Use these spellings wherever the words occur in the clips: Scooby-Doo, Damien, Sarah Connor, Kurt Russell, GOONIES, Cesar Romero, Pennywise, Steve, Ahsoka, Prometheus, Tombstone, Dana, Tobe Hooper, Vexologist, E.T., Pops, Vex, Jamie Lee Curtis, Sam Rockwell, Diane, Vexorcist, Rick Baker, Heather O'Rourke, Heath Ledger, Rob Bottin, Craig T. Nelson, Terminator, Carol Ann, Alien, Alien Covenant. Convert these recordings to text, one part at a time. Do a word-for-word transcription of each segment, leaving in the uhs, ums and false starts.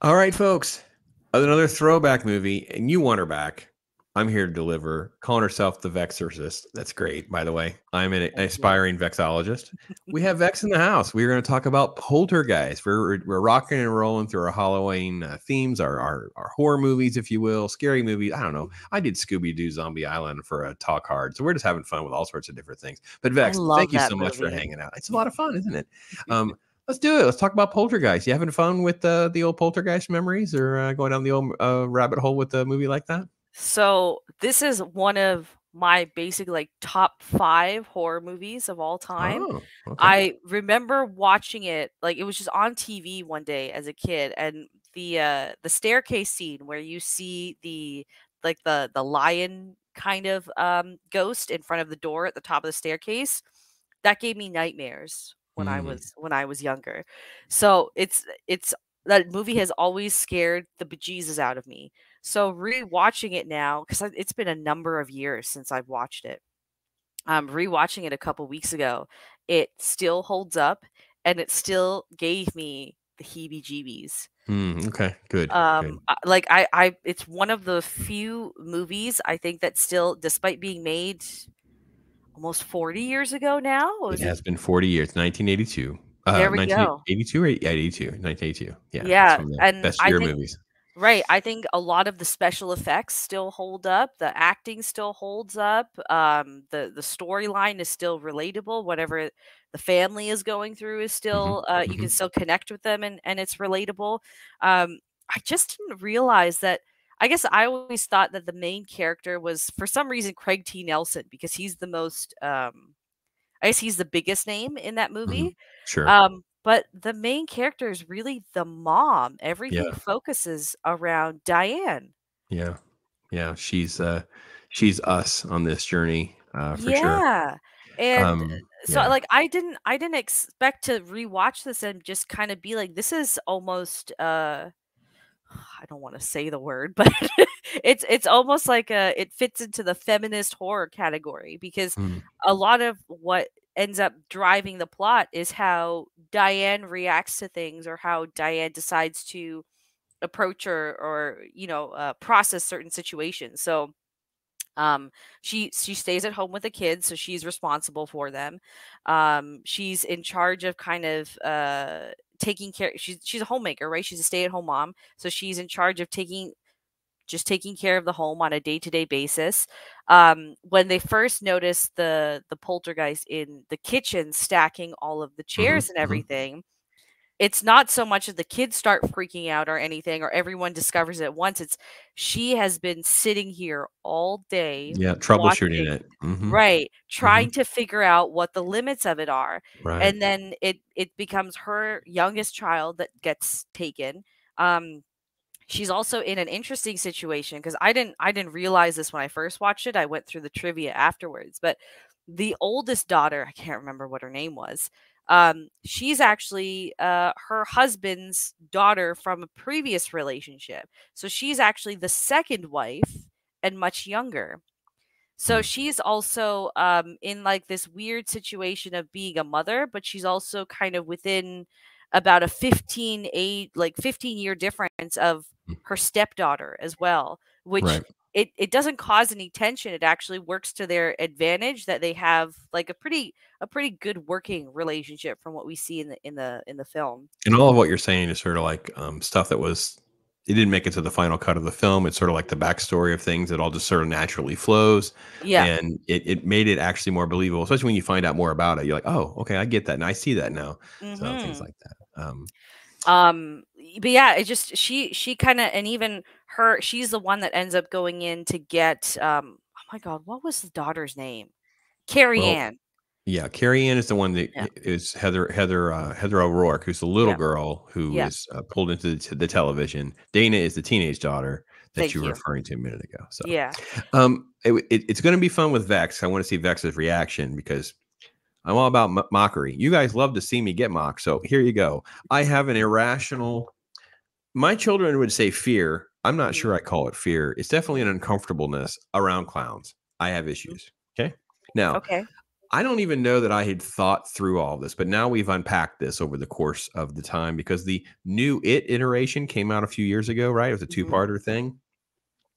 All right, folks, another throwback movie, and you want her back. I'm here to deliver, calling herself the Vexorcist. That's great, by the way. I'm an aspiring vexologist. We have Vex in the house. We're going to talk about Poltergeist. We're, we're rocking and rolling through our Halloween uh, themes, our, our our horror movies, if you will, scary movies. I don't know. I did Scooby-Doo Zombie Island for a Talk Hard. So we're just having fun with all sorts of different things. But Vex, thank you so movie. much for hanging out. It's a lot of fun, isn't it? Um, Let's do it. Let's talk about Poltergeist. You having fun with uh, the old Poltergeist memories, or uh, going down the old uh, rabbit hole with a movie like that? So this is one of my basic like top five horror movies of all time. Oh, okay. I remember watching it, like it was just on T V one day as a kid, and the uh, the staircase scene where you see the like the the lion kind of um, ghost in front of the door at the top of the staircase. That gave me nightmares when mm. I was when I was younger. So it's it's that movie has always scared the bejesus out of me. So rewatching it now, because it's been a number of years since I've watched it. Um, rewatching it a couple weeks ago, it still holds up, and it still gave me the heebie-jeebies. Mm, okay, good. Um, good. Like I, I, it's one of the few movies I think that still, despite being made almost forty years ago now. It has been forty years, nineteen eighty-two. Uh, there we go. eighty-two or eighty-two, nineteen eighty-two. Yeah. Yeah. And best year think, movies. Right. I think a lot of the special effects still hold up. The acting still holds up. Um, the the storyline is still relatable. Whatever the family is going through is still, mm-hmm. uh, you mm-hmm. can still connect with them, and, and it's relatable. Um, I just didn't realize that. I guess I always thought that the main character was, for some reason, Craig T. Nelson, because he's the most, um, I guess he's the biggest name in that movie. Mm-hmm. Sure. Um, but the main character is really the mom. Everything yeah. focuses around Diane. Yeah. Yeah. She's, uh, she's us on this journey. Uh, for yeah. sure. Yeah. And um, so yeah. like, I didn't, I didn't expect to rewatch this and just kind of be like, this is almost, uh, I don't want to say the word, but it's it's almost like a it fits into the feminist horror category, because mm. a lot of what ends up driving the plot is how Diane reacts to things, or how Diane decides to approach or or you know uh, process certain situations. So um, she she stays at home with the kids, so she's responsible for them. Um, she's in charge of kind of. Uh, taking care she's she's a homemaker, right? She's a stay-at-home mom, so she's in charge of taking just taking care of the home on a day-to-day basis. Um when they first noticed the the poltergeist in the kitchen stacking all of the chairs mm-hmm. and everything, it's not so much that the kids start freaking out or anything, or everyone discovers it at once. It's she has been sitting here all day. Yeah, troubleshooting watching, it. Mm-hmm. Right. Trying mm-hmm. to figure out what the limits of it are. Right. And then it, it becomes her youngest child that gets taken. Um, she's also in an interesting situation, because I didn't, I didn't realize this when I first watched it. I went through the trivia afterwards, but the oldest daughter, I can't remember what her name was. Um, she's actually uh, her husband's daughter from a previous relationship. So she's actually the second wife and much younger. So she's also um, in like this weird situation of being a mother, but she's also kind of within about a fifteen, eight, like fifteen year difference of her stepdaughter as well, which right. it, it doesn't cause any tension. It actually works to their advantage that they have like a pretty, a pretty good working relationship from what we see in the, in the, in the film. And all of what you're saying is sort of like um, stuff that was, it didn't make it to the final cut of the film. It's sort of like the backstory of things that all just sort of naturally flows. Yeah. And it, it made it actually more believable, especially when you find out more about it. You're like, oh, okay, I get that. And I see that now. Mm-hmm. So things like that. Um, um but yeah, it just she she kind of, and even her she's the one that ends up going in to get um oh my god, what was the daughter's name? Carrie well, Ann. Yeah, Carrie Ann is the one that yeah. is Heather Heather uh, Heather O'Rourke, who's the little yeah. girl who yeah. is uh, pulled into the, the television. Dana is the teenage daughter that Thank you were you. referring to a minute ago. So yeah, um, it, it, it's going to be fun with Vex. I want to see Vex's reaction, because I'm all about m mockery. You guys love to see me get mocked. So here you go. I have an irrational, my children would say fear. I'm not sure I call it fear. It's definitely an uncomfortableness around clowns. I have issues. Okay. Now, okay. I don't even know that I had thought through all this, but now we've unpacked this over the course of the time, because the new It iteration came out a few years ago, right? It was a two-parter mm-hmm. thing.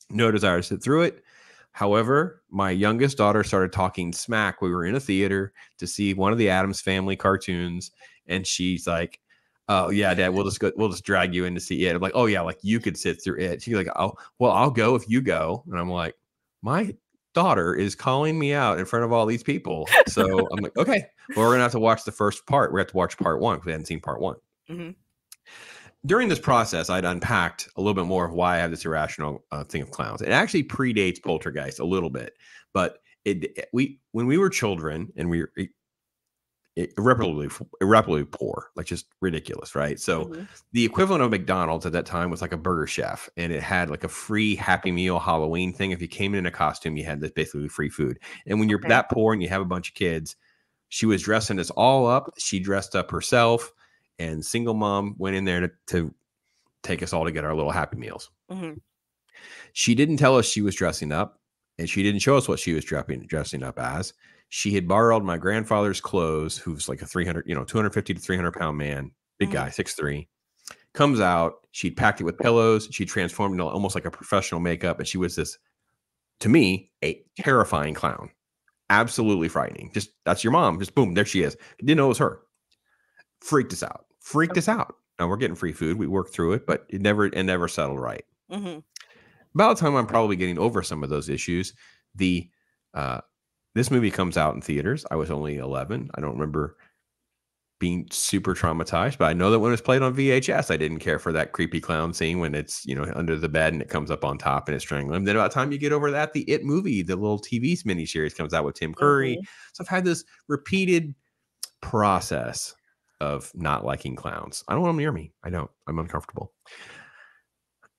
No desire to sit through it. However, my youngest daughter started talking smack. We were in a theater to see one of the Addams Family cartoons, and she's like, "Oh yeah, Dad, we'll just go, we'll just drag you in to see It." I'm like, "Oh yeah, like you could sit through It." She's like, "Oh well, I'll go if you go," and I'm like, "My daughter is calling me out in front of all these people." So I'm like, "Okay, well, we're gonna have to watch the first part. We have to watch part one because we hadn't seen part one." Mm-hmm. During this process, I'd unpacked a little bit more of why I have this irrational uh, thing of clowns. It actually predates Poltergeist a little bit, but it, it we when we were children and we were it, it, irreparably irreparably poor, like just ridiculous, right? So mm-hmm. the equivalent of McDonald's at that time was like a burger chef, and it had like a free Happy Meal Halloween thing. If you came in a costume, you had this basically free food. And when you're okay. that poor and you have a bunch of kids, she was dressing us all up. She dressed up herself. And single mom went in there to, to take us all to get our little Happy Meals. Mm-hmm. She didn't tell us she was dressing up, and she didn't show us what she was dressing, dressing up as. She had borrowed my grandfather's clothes, who's like a three hundred, you know, two hundred fifty to three hundred pound man, big mm-hmm. guy, six three. Comes out, she packed it with pillows. She transformed into almost like a professional makeup. And she was this, to me, a terrifying clown. Absolutely frightening. Just, that's your mom. Just boom, there she is. Didn't know it was her. Freaked us out. Freaked us out. Now we're getting free food. We worked through it, but it never it never settled right. Mm-hmm. About the time I'm probably getting over some of those issues, the uh, this movie comes out in theaters. I was only eleven. I don't remember being super traumatized, but I know that when it was played on V H S, I didn't care for that creepy clown scene when it's, you know, under the bed and it comes up on top and it's strangling him. Then about the time you get over that, the It movie, the little T V miniseries comes out with Tim Curry. Mm-hmm. So I've had this repeated process of not liking clowns. I don't want them near me. I don't. I'm uncomfortable.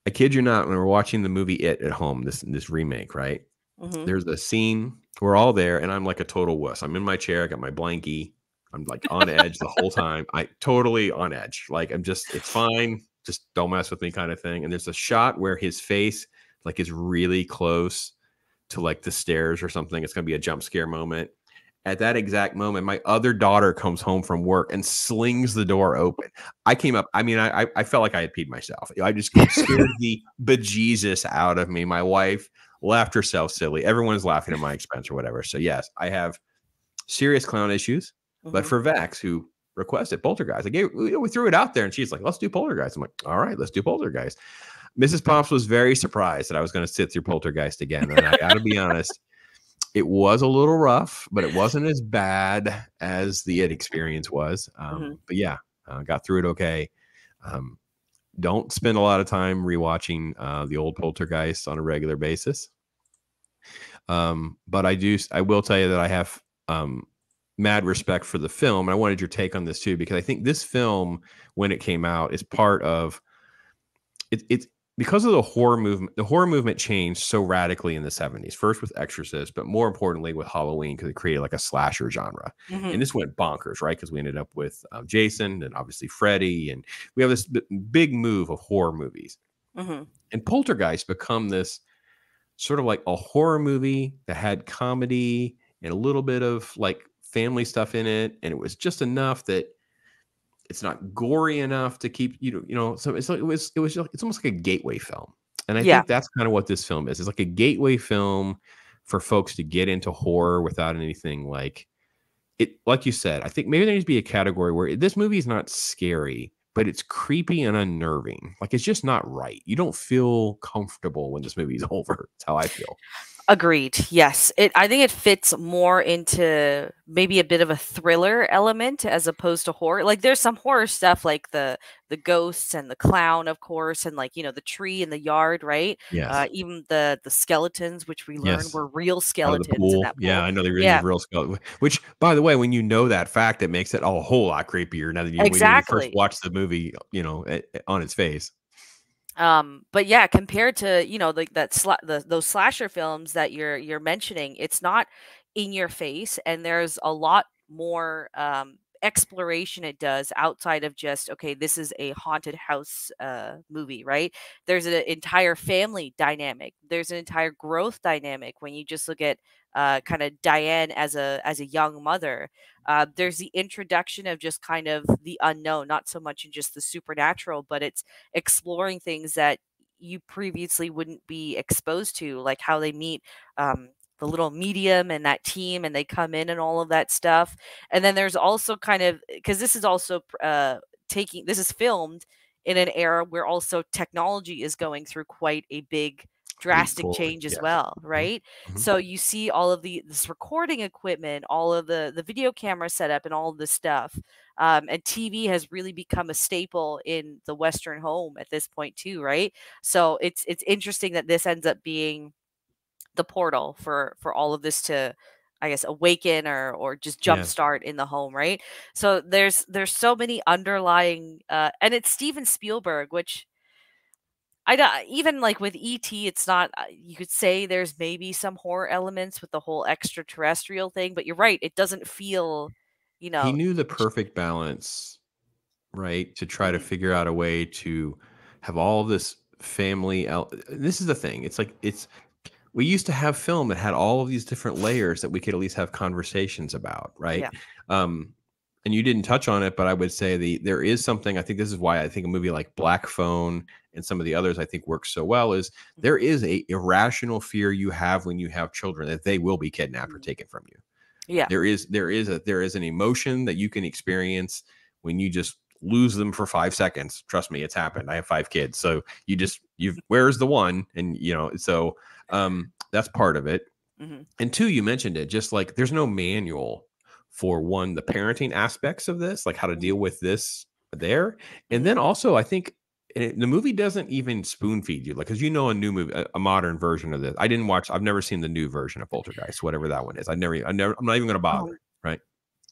I kid you not, when we're watching the movie It at home, this this remake, right? Mm-hmm. There's a scene. We're all there, and I'm like a total wuss. I'm in my chair. I got my blankie. I'm like on edge the whole time. I totally on edge. Like I'm just, it's fine. Just don't mess with me kind of thing. And there's a shot where his face like is really close to like the stairs or something. It's going to be a jump scare moment. At that exact moment, my other daughter comes home from work and slings the door open. I came up. I mean, I I felt like I had peed myself. I just scared the bejesus out of me. My wife laughed herself silly. Everyone's laughing at my expense or whatever. So yes, I have serious clown issues. Mm-hmm. But for Vex, who requested Poltergeist, I gave, we threw it out there, and she's like, "Let's do Poltergeist." I'm like, "All right, let's do Poltergeist." Missus Pops was very surprised that I was going to sit through Poltergeist again, and I got to be honest. It was a little rough, but it wasn't as bad as the It experience was. Um, mm-hmm. But yeah, uh, got through it okay. Um, don't spend a lot of time rewatching uh, the old Poltergeist on a regular basis. Um, but I do. I will tell you that I have um, mad respect for the film. And I wanted your take on this too, because I think this film, when it came out, is part of it. It's because of the horror movement, the horror movement changed so radically in the seventies, first with Exorcist, but more importantly with Halloween, because it created like a slasher genre. Mm-hmm. And this went bonkers, right? Because we ended up with um, Jason and obviously Freddy. And we have this b- big move of horror movies. Mm-hmm. And Poltergeist become this sort of like a horror movie that had comedy and a little bit of like family stuff in it. And it was just enough that it's not gory enough to keep, you know, you know, so it's like, it was, it was, like, it's almost like a gateway film. And I yeah. think that's kind of what this film is. It's like a gateway film for folks to get into horror without anything like it. Like you said, I think maybe there needs to be a category where this movie is not scary, but it's creepy and unnerving. Like it's just not right. You don't feel comfortable when this movie is over. That's how I feel. Agreed. Yes. It, I think it fits more into maybe a bit of a thriller element as opposed to horror. Like there's some horror stuff like the the ghosts and the clown, of course, and like, you know, the tree in the yard, right? Yes. Uh, even the the skeletons, which we learned yes. were real skeletons. In that pool. Yeah, I know they were yeah. real skeletons. Which, by the way, when you know that fact, it makes it a whole lot creepier now that you, exactly. when you first watch the movie, you know, on its face. Um, but yeah, compared to, you know, like that sl- the, those slasher films that you're you're mentioning, it's not in your face, and there's a lot more um, exploration it does outside of just, okay, this is a haunted house uh, movie, right? There's an entire family dynamic. There's an entire growth dynamic when you just look at uh, kind of Diane as a as a young mother. Uh, there's the introduction of just kind of the unknown, not so much in just the supernatural, but it's exploring things that you previously wouldn't be exposed to, like how they meet um, the little medium and that team, and they come in and all of that stuff. And then there's also kind of, because this is also uh, taking, this is filmed in an era where also technology is going through quite a big drastic cool. change as yeah. well, right? Mm-hmm. So you see all of the this recording equipment, all of the the video camera setup, and all of this stuff. Um, and T V has really become a staple in the Western home at this point too, right? So it's it's interesting that this ends up being the portal for for all of this to, I guess, awaken or or just jumpstart yeah. in the home, right? So there's there's so many underlying, uh, and it's Steven Spielberg, which I don't, even like with E T, it's not, you could say there's maybe some horror elements with the whole extraterrestrial thing, but you're right, it doesn't feel, you know. He knew the perfect balance, right? To try to figure out a way to have all this family. This is the thing. It's like, it's, we used to have film that had all of these different layers that we could at least have conversations about, right? Yeah. Um, and you didn't touch on it, but I would say the there is something, I think this is why I think a movie like Black Phone and some of the others I think work so well, is there is a irrational fear you have when you have children that they will be kidnapped or taken from you. Yeah. There is there is a there is an emotion that you can experience when you just lose them for five seconds. Trust me, it's happened. I have five kids. So you just you've where's the one? And you know, so um that's part of it. Mm-hmm. And two, you mentioned it, just like there's no manual for one, the parenting aspects of this, like how to deal with this there. And then also I think it, the movie doesn't even spoon feed you, like, because you know, a new movie, a, a modern version of this. I didn't watch, I've never seen the new version of Poltergeist, whatever that one is. I never, I never, I'm not even going to bother, right?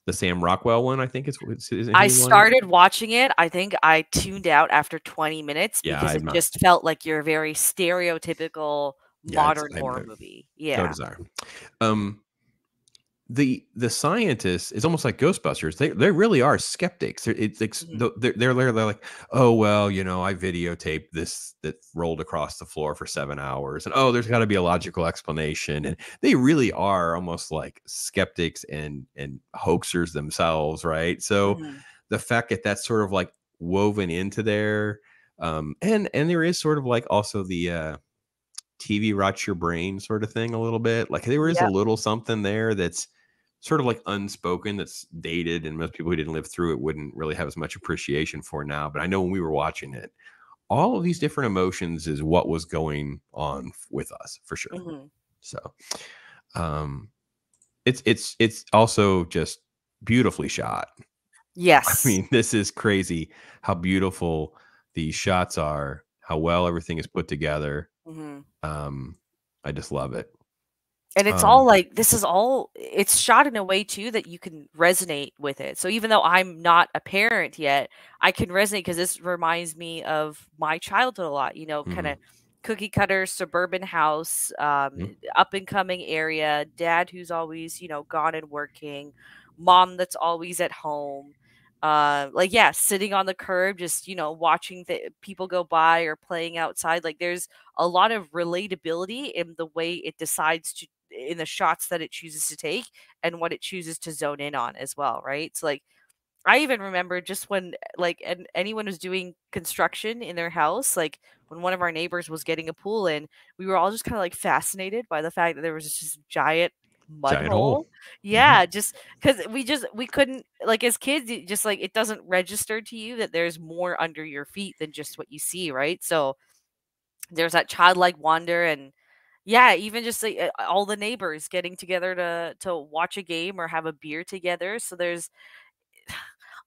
The Sam Rockwell one, I think it's. Isn't I started one? watching it. I think I tuned out after twenty minutes yeah, because I'm it not. just felt like your very stereotypical yeah, modern horror movie. Yeah. No desire. Um, The the scientists, it's almost like Ghostbusters. They they really are skeptics. They're, it's, it's, mm-hmm. they're, they're, they're like, oh, well, you know, I videotaped this that rolled across the floor for seven hours. And, oh, there's got to be a logical explanation. And they really are almost like skeptics and, and hoaxers themselves, right? So mm-hmm. the fact that that's sort of like woven into there. Um, and, and there is sort of like also the... Uh, T V rots your brain sort of thing a little bit. Like there is yep. a little something there that's sort of like unspoken, that's dated, and most people who didn't live through it wouldn't really have as much appreciation for now. But I know when we were watching it, all of these different emotions is what was going on with us for sure. Mm-hmm. So um, it's it's it's also just beautifully shot. Yes, I mean, this is crazy how beautiful these shots are, how well everything is put together. Mm-hmm. um I just love it, and it's um, all like this is all it's shot in a way too that you can resonate with it. So even though I'm not a parent yet, I can resonate because this reminds me of my childhood a lot, you know, mm-hmm. kind of cookie cutter suburban house, um mm-hmm. up and coming area, dad who's always, you know, gone and working, mom that's always at home. Uh, like, yeah, sitting on the curb, just, you know, watching the people go by or playing outside. Like there's a lot of relatability in the way it decides to, in the shots that it chooses to take and what it chooses to zone in on as well. Right. So like, I even remember just when like, and anyone was doing construction in their house, like when one of our neighbors was getting a pool in, we were all just kind of like fascinated by the fact that there was just a giant mud hole. hole yeah mm-hmm. Just because we just we couldn't, like, as kids, it just like it doesn't register to you that there's more under your feet than just what you see, right? So there's that childlike wonder, and yeah, even just like all the neighbors getting together to to watch a game or have a beer together. So there's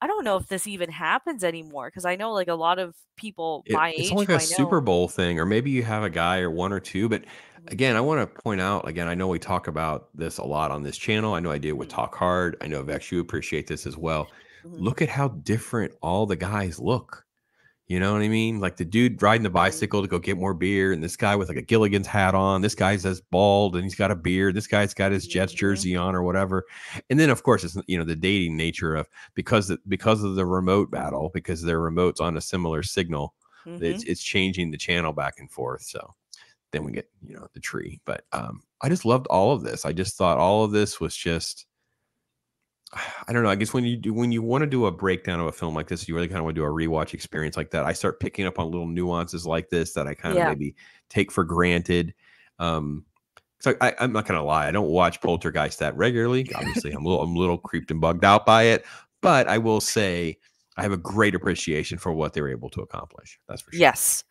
I don't know if this even happens anymore, because I know like a lot of people my it, it's age. It's like a I know. Super Bowl thing, or maybe you have a guy or one or two. But again, I want to point out, again, I know we talk about this a lot on this channel. I know I do with Talk Hard. I know Vex, you appreciate this as well. Mm-hmm. Look at how different all the guys look. You know what I mean? Like the dude riding the bicycle to go get more beer, and this guy with like a Gilligan's hat on. This guy's as bald and he's got a beard. This guy's got his Jets jersey on or whatever. And then of course it's, you know, the dating nature of because because of the remote battle, because their remote's on a similar signal, mm-hmm. it's it's changing the channel back and forth. So then we get, you know, the tree. But um, I just loved all of this. I just thought all of this was just. I don't know. I guess when you do, when you want to do a breakdown of a film like this, you really kind of want to do a rewatch experience like that. I start picking up on little nuances like this that I kind of yeah. maybe take for granted. Um, so I, I'm not going to lie. I don't watch Poltergeist that regularly. Obviously I'm a little, I'm a little creeped and bugged out by it, but I will say I have a great appreciation for what they were able to accomplish. That's for sure. Yes.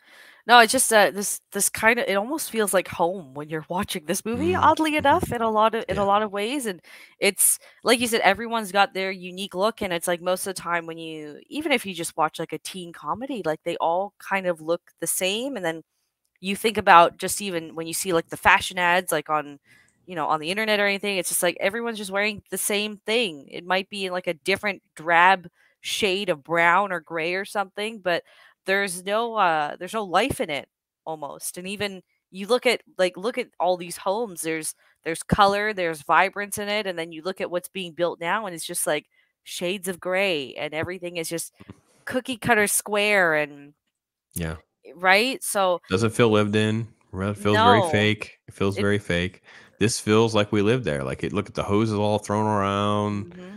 No, it's just uh, this this kind of, it almost feels like home when you're watching this movie, mm-hmm. oddly enough, in a lot of in yeah. a lot of ways. And it's like you said, everyone's got their unique look, and it's like most of the time when you, even if you just watch like a teen comedy, like they all kind of look the same. And then you think about just even when you see like the fashion ads like on, you know, on the internet or anything, it's just like everyone's just wearing the same thing. It might be like a different drab shade of brown or gray or something, but There's no uh there's no life in it almost. And even you look at like look at all these homes, there's there's color, there's vibrance in it, and then you look at what's being built now and it's just like shades of gray, and everything is just cookie cutter square and yeah. Right? So doesn't feel lived in. It feels no, very fake. It feels it, very fake. This feels like we live there. Like it look at the hoses all thrown around. Mm-hmm.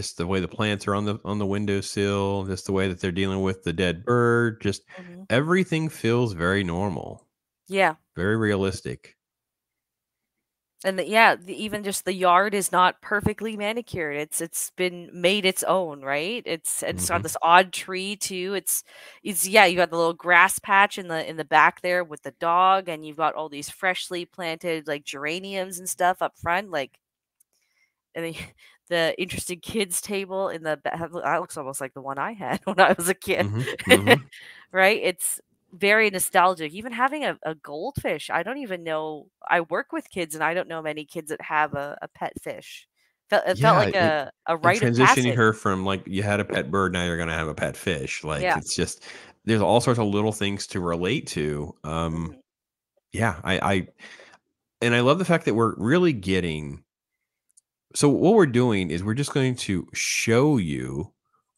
Just the way the plants are on the on the windowsill, just the way that they're dealing with the dead bird, just mm-hmm. everything feels very normal. Yeah. Very realistic. And the, yeah, the, even just the yard is not perfectly manicured. It's it's been made its own, right? It's it's mm-hmm. got this odd tree too. It's it's yeah, you got the little grass patch in the in the back there with the dog, and you've got all these freshly planted like geraniums and stuff up front, like and then the interested kids table in the that looks almost like the one I had when I was a kid, mm-hmm, mm-hmm. right? It's very nostalgic. Even having a, a goldfish, I don't even know. I work with kids, and I don't know many kids that have a, a pet fish. Felt, it yeah, felt like a a rite of passage. Transitioning her from like you had a pet bird, now you're gonna have a pet fish. Like yeah. it's just there's all sorts of little things to relate to. Um, mm-hmm. Yeah, I, I and I love the fact that we're really getting. So what we're doing is we're just going to show you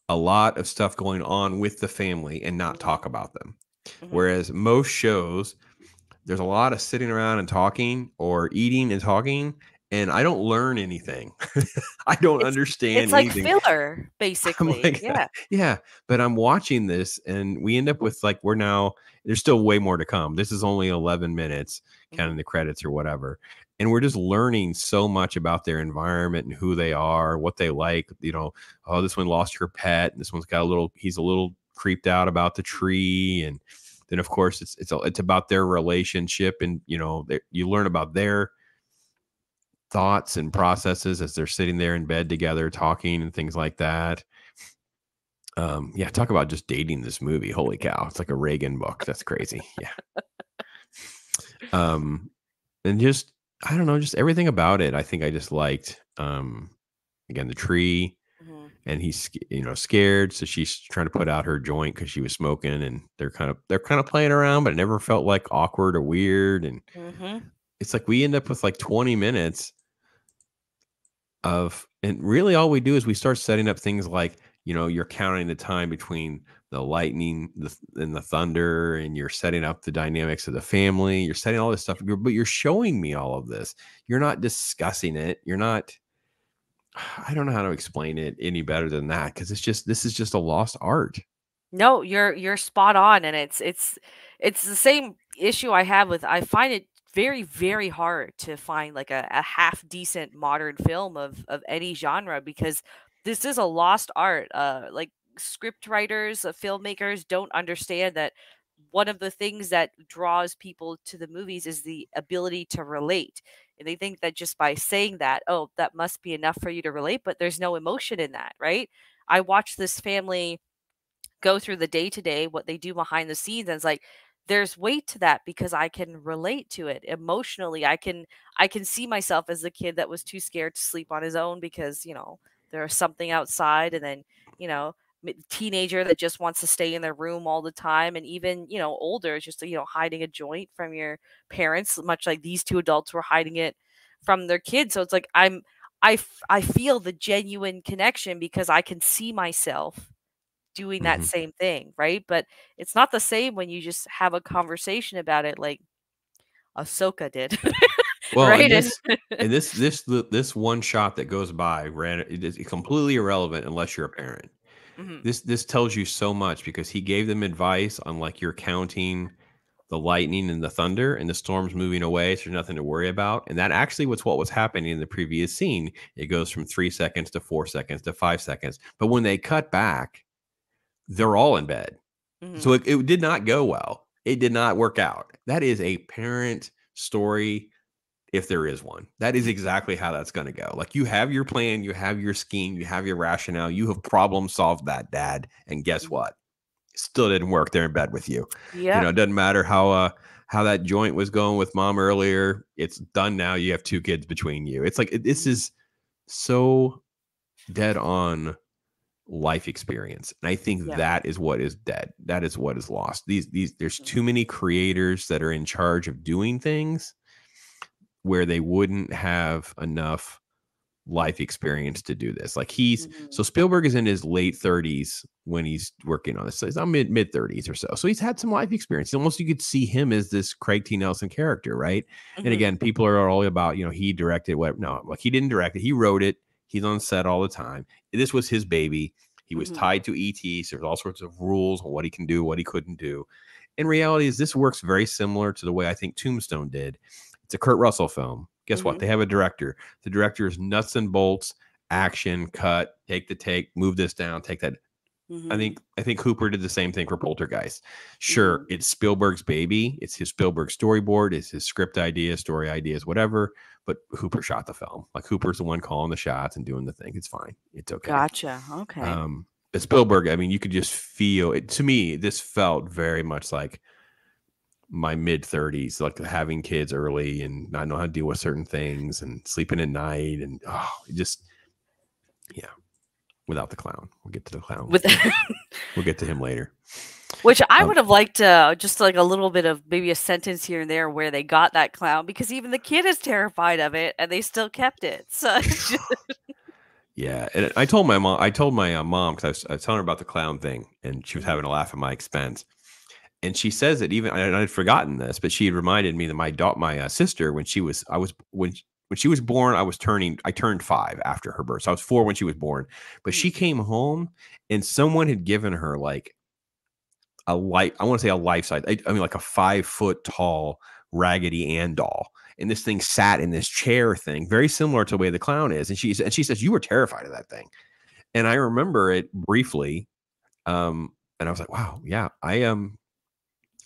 a lot of stuff going on with the family and not talk about them. Mm-hmm. Whereas most shows, there's a lot of sitting around and talking or eating and talking, and I don't learn anything. I don't it's, understand it's anything. It's like filler, basically. Like, yeah. Yeah. But I'm watching this, and we end up with like, we're now, there's still way more to come. This is only eleven minutes, mm-hmm. counting the credits or whatever. And we're just learning so much about their environment and who they are, what they like. You know, oh, this one lost her pet, and this one's got a little. He's a little creeped out about the tree, and then of course it's it's a, it's about their relationship, and you know, you learn about their thoughts and processes as they're sitting there in bed together, talking and things like that. Um, yeah, talk about just dating this movie. Holy cow, it's like a Reagan book. That's crazy. Yeah. Um, and just. I don't know, just everything about it. I think I just liked, um, again, the tree, mm-hmm. and he's, you know, scared. So she's trying to put out her joint because she was smoking, and they're kind of, they're kind of playing around, but it never felt like awkward or weird. And mm-hmm. it's like, we end up with like twenty minutes of, and really all we do is we start setting up things like, you know, you're counting the time between the lightning and the thunder, and you're setting up the dynamics of the family. You're setting all this stuff, but you're showing me all of this. You're not discussing it. You're not, I don't know how to explain it any better than that. Cause it's just, this is just a lost art. No, you're, you're spot on. And it's, it's, it's the same issue I have with, I find it very, very hard to find like a, a half decent modern film of, of any genre, because this is a lost art. Uh, like script writers, uh, filmmakers don't understand that one of the things that draws people to the movies is the ability to relate. And they think that just by saying that, oh, that must be enough for you to relate, but there's no emotion in that, right? I watched this family go through the day-to-day, what they do behind the scenes, and it's like, there's weight to that because I can relate to it emotionally. I can, I can see myself as the kid that was too scared to sleep on his own because, you know, there was something outside, and then, you know, teenager that just wants to stay in their room all the time, and even, you know, older, just, you know, hiding a joint from your parents, much like these two adults were hiding it from their kids. So it's like, I'm, I, I feel the genuine connection because I can see myself doing that mm-hmm. same thing, right? But it's not the same when you just have a conversation about it, like Ahsoka did. Well, right? and, this, and this this this one shot that goes by, it is completely irrelevant unless you're a parent. Mm-hmm. This this tells you so much, because he gave them advice on, like, you're counting the lightning and the thunder, and the storm's moving away, so there's nothing to worry about. And that actually was what was happening in the previous scene. It goes from three seconds to four seconds to five seconds. But when they cut back, they're all in bed. Mm-hmm. So it, it did not go well. It did not work out. That is a parent story. If there is one, that is exactly how that's going to go. Like, you have your plan, you have your scheme, you have your rationale, you have problem solved that, dad. And guess what? It still didn't work. They're in bed with you. Yeah. You know, it doesn't matter how, uh, how that joint was going with mom earlier. It's done now. You have two kids between you. It's like, it, this is so dead on life experience. And I think yeah. that is what is dead. That is what is lost. These, these, there's too many creators that are in charge of doing things where they wouldn't have enough life experience to do this. Like, he's, mm-hmm. so Spielberg is in his late thirties when he's working on this. So he's not mid mid thirties or so. So he's had some life experience. Almost you could see him as this Craig T. Nelson character, right? Mm-hmm. And again, people are all about, you know, he directed what? No, like, he didn't direct it. He wrote it. He's on set all the time. This was his baby. He was mm-hmm. tied to E T. So there's all sorts of rules on what he can do, what he couldn't do. In reality, is this works very similar to the way I think Tombstone did. It's a Kurt Russell film. Guess mm-hmm. what? They have a director. The director is nuts and bolts, action, cut, take the take, move this down, take that. Mm-hmm. I think I think Hooper did the same thing for Poltergeist. Sure, mm-hmm. it's Spielberg's baby. It's his Spielberg storyboard. It's his script ideas, story ideas, whatever. But Hooper shot the film. Like, Hooper's the one calling the shots and doing the thing. It's fine. It's okay. Gotcha. Okay. Um, but Spielberg, I mean, you could just feel it. To me, this felt very much like my mid thirties, like having kids early and not knowing how to deal with certain things and sleeping at night, and oh, just yeah, without the clown. We'll get to the clown. With we'll get to him later. Which I um, would have liked uh, just like a little bit of maybe a sentence here and there where they got that clown, because even the kid is terrified of it and they still kept it. So yeah, and I told my mom. I told my uh, mom because I was, I was telling her about the clown thing, and she was having a laugh at my expense. And she says that even I had forgotten this, but she had reminded me that my daughter, my uh, sister, when she was, I was, when, when she was born, I was turning, I turned five after her birth. So I was four when she was born, but she came home and someone had given her like a light, I want to say a life size, I, I mean, like a five foot tall Raggedy Ann doll. And this thing sat in this chair thing, very similar to the way the clown is. And she, and she says, you were terrified of that thing. And I remember it briefly. Um, and I was like, wow, yeah, I am. Um,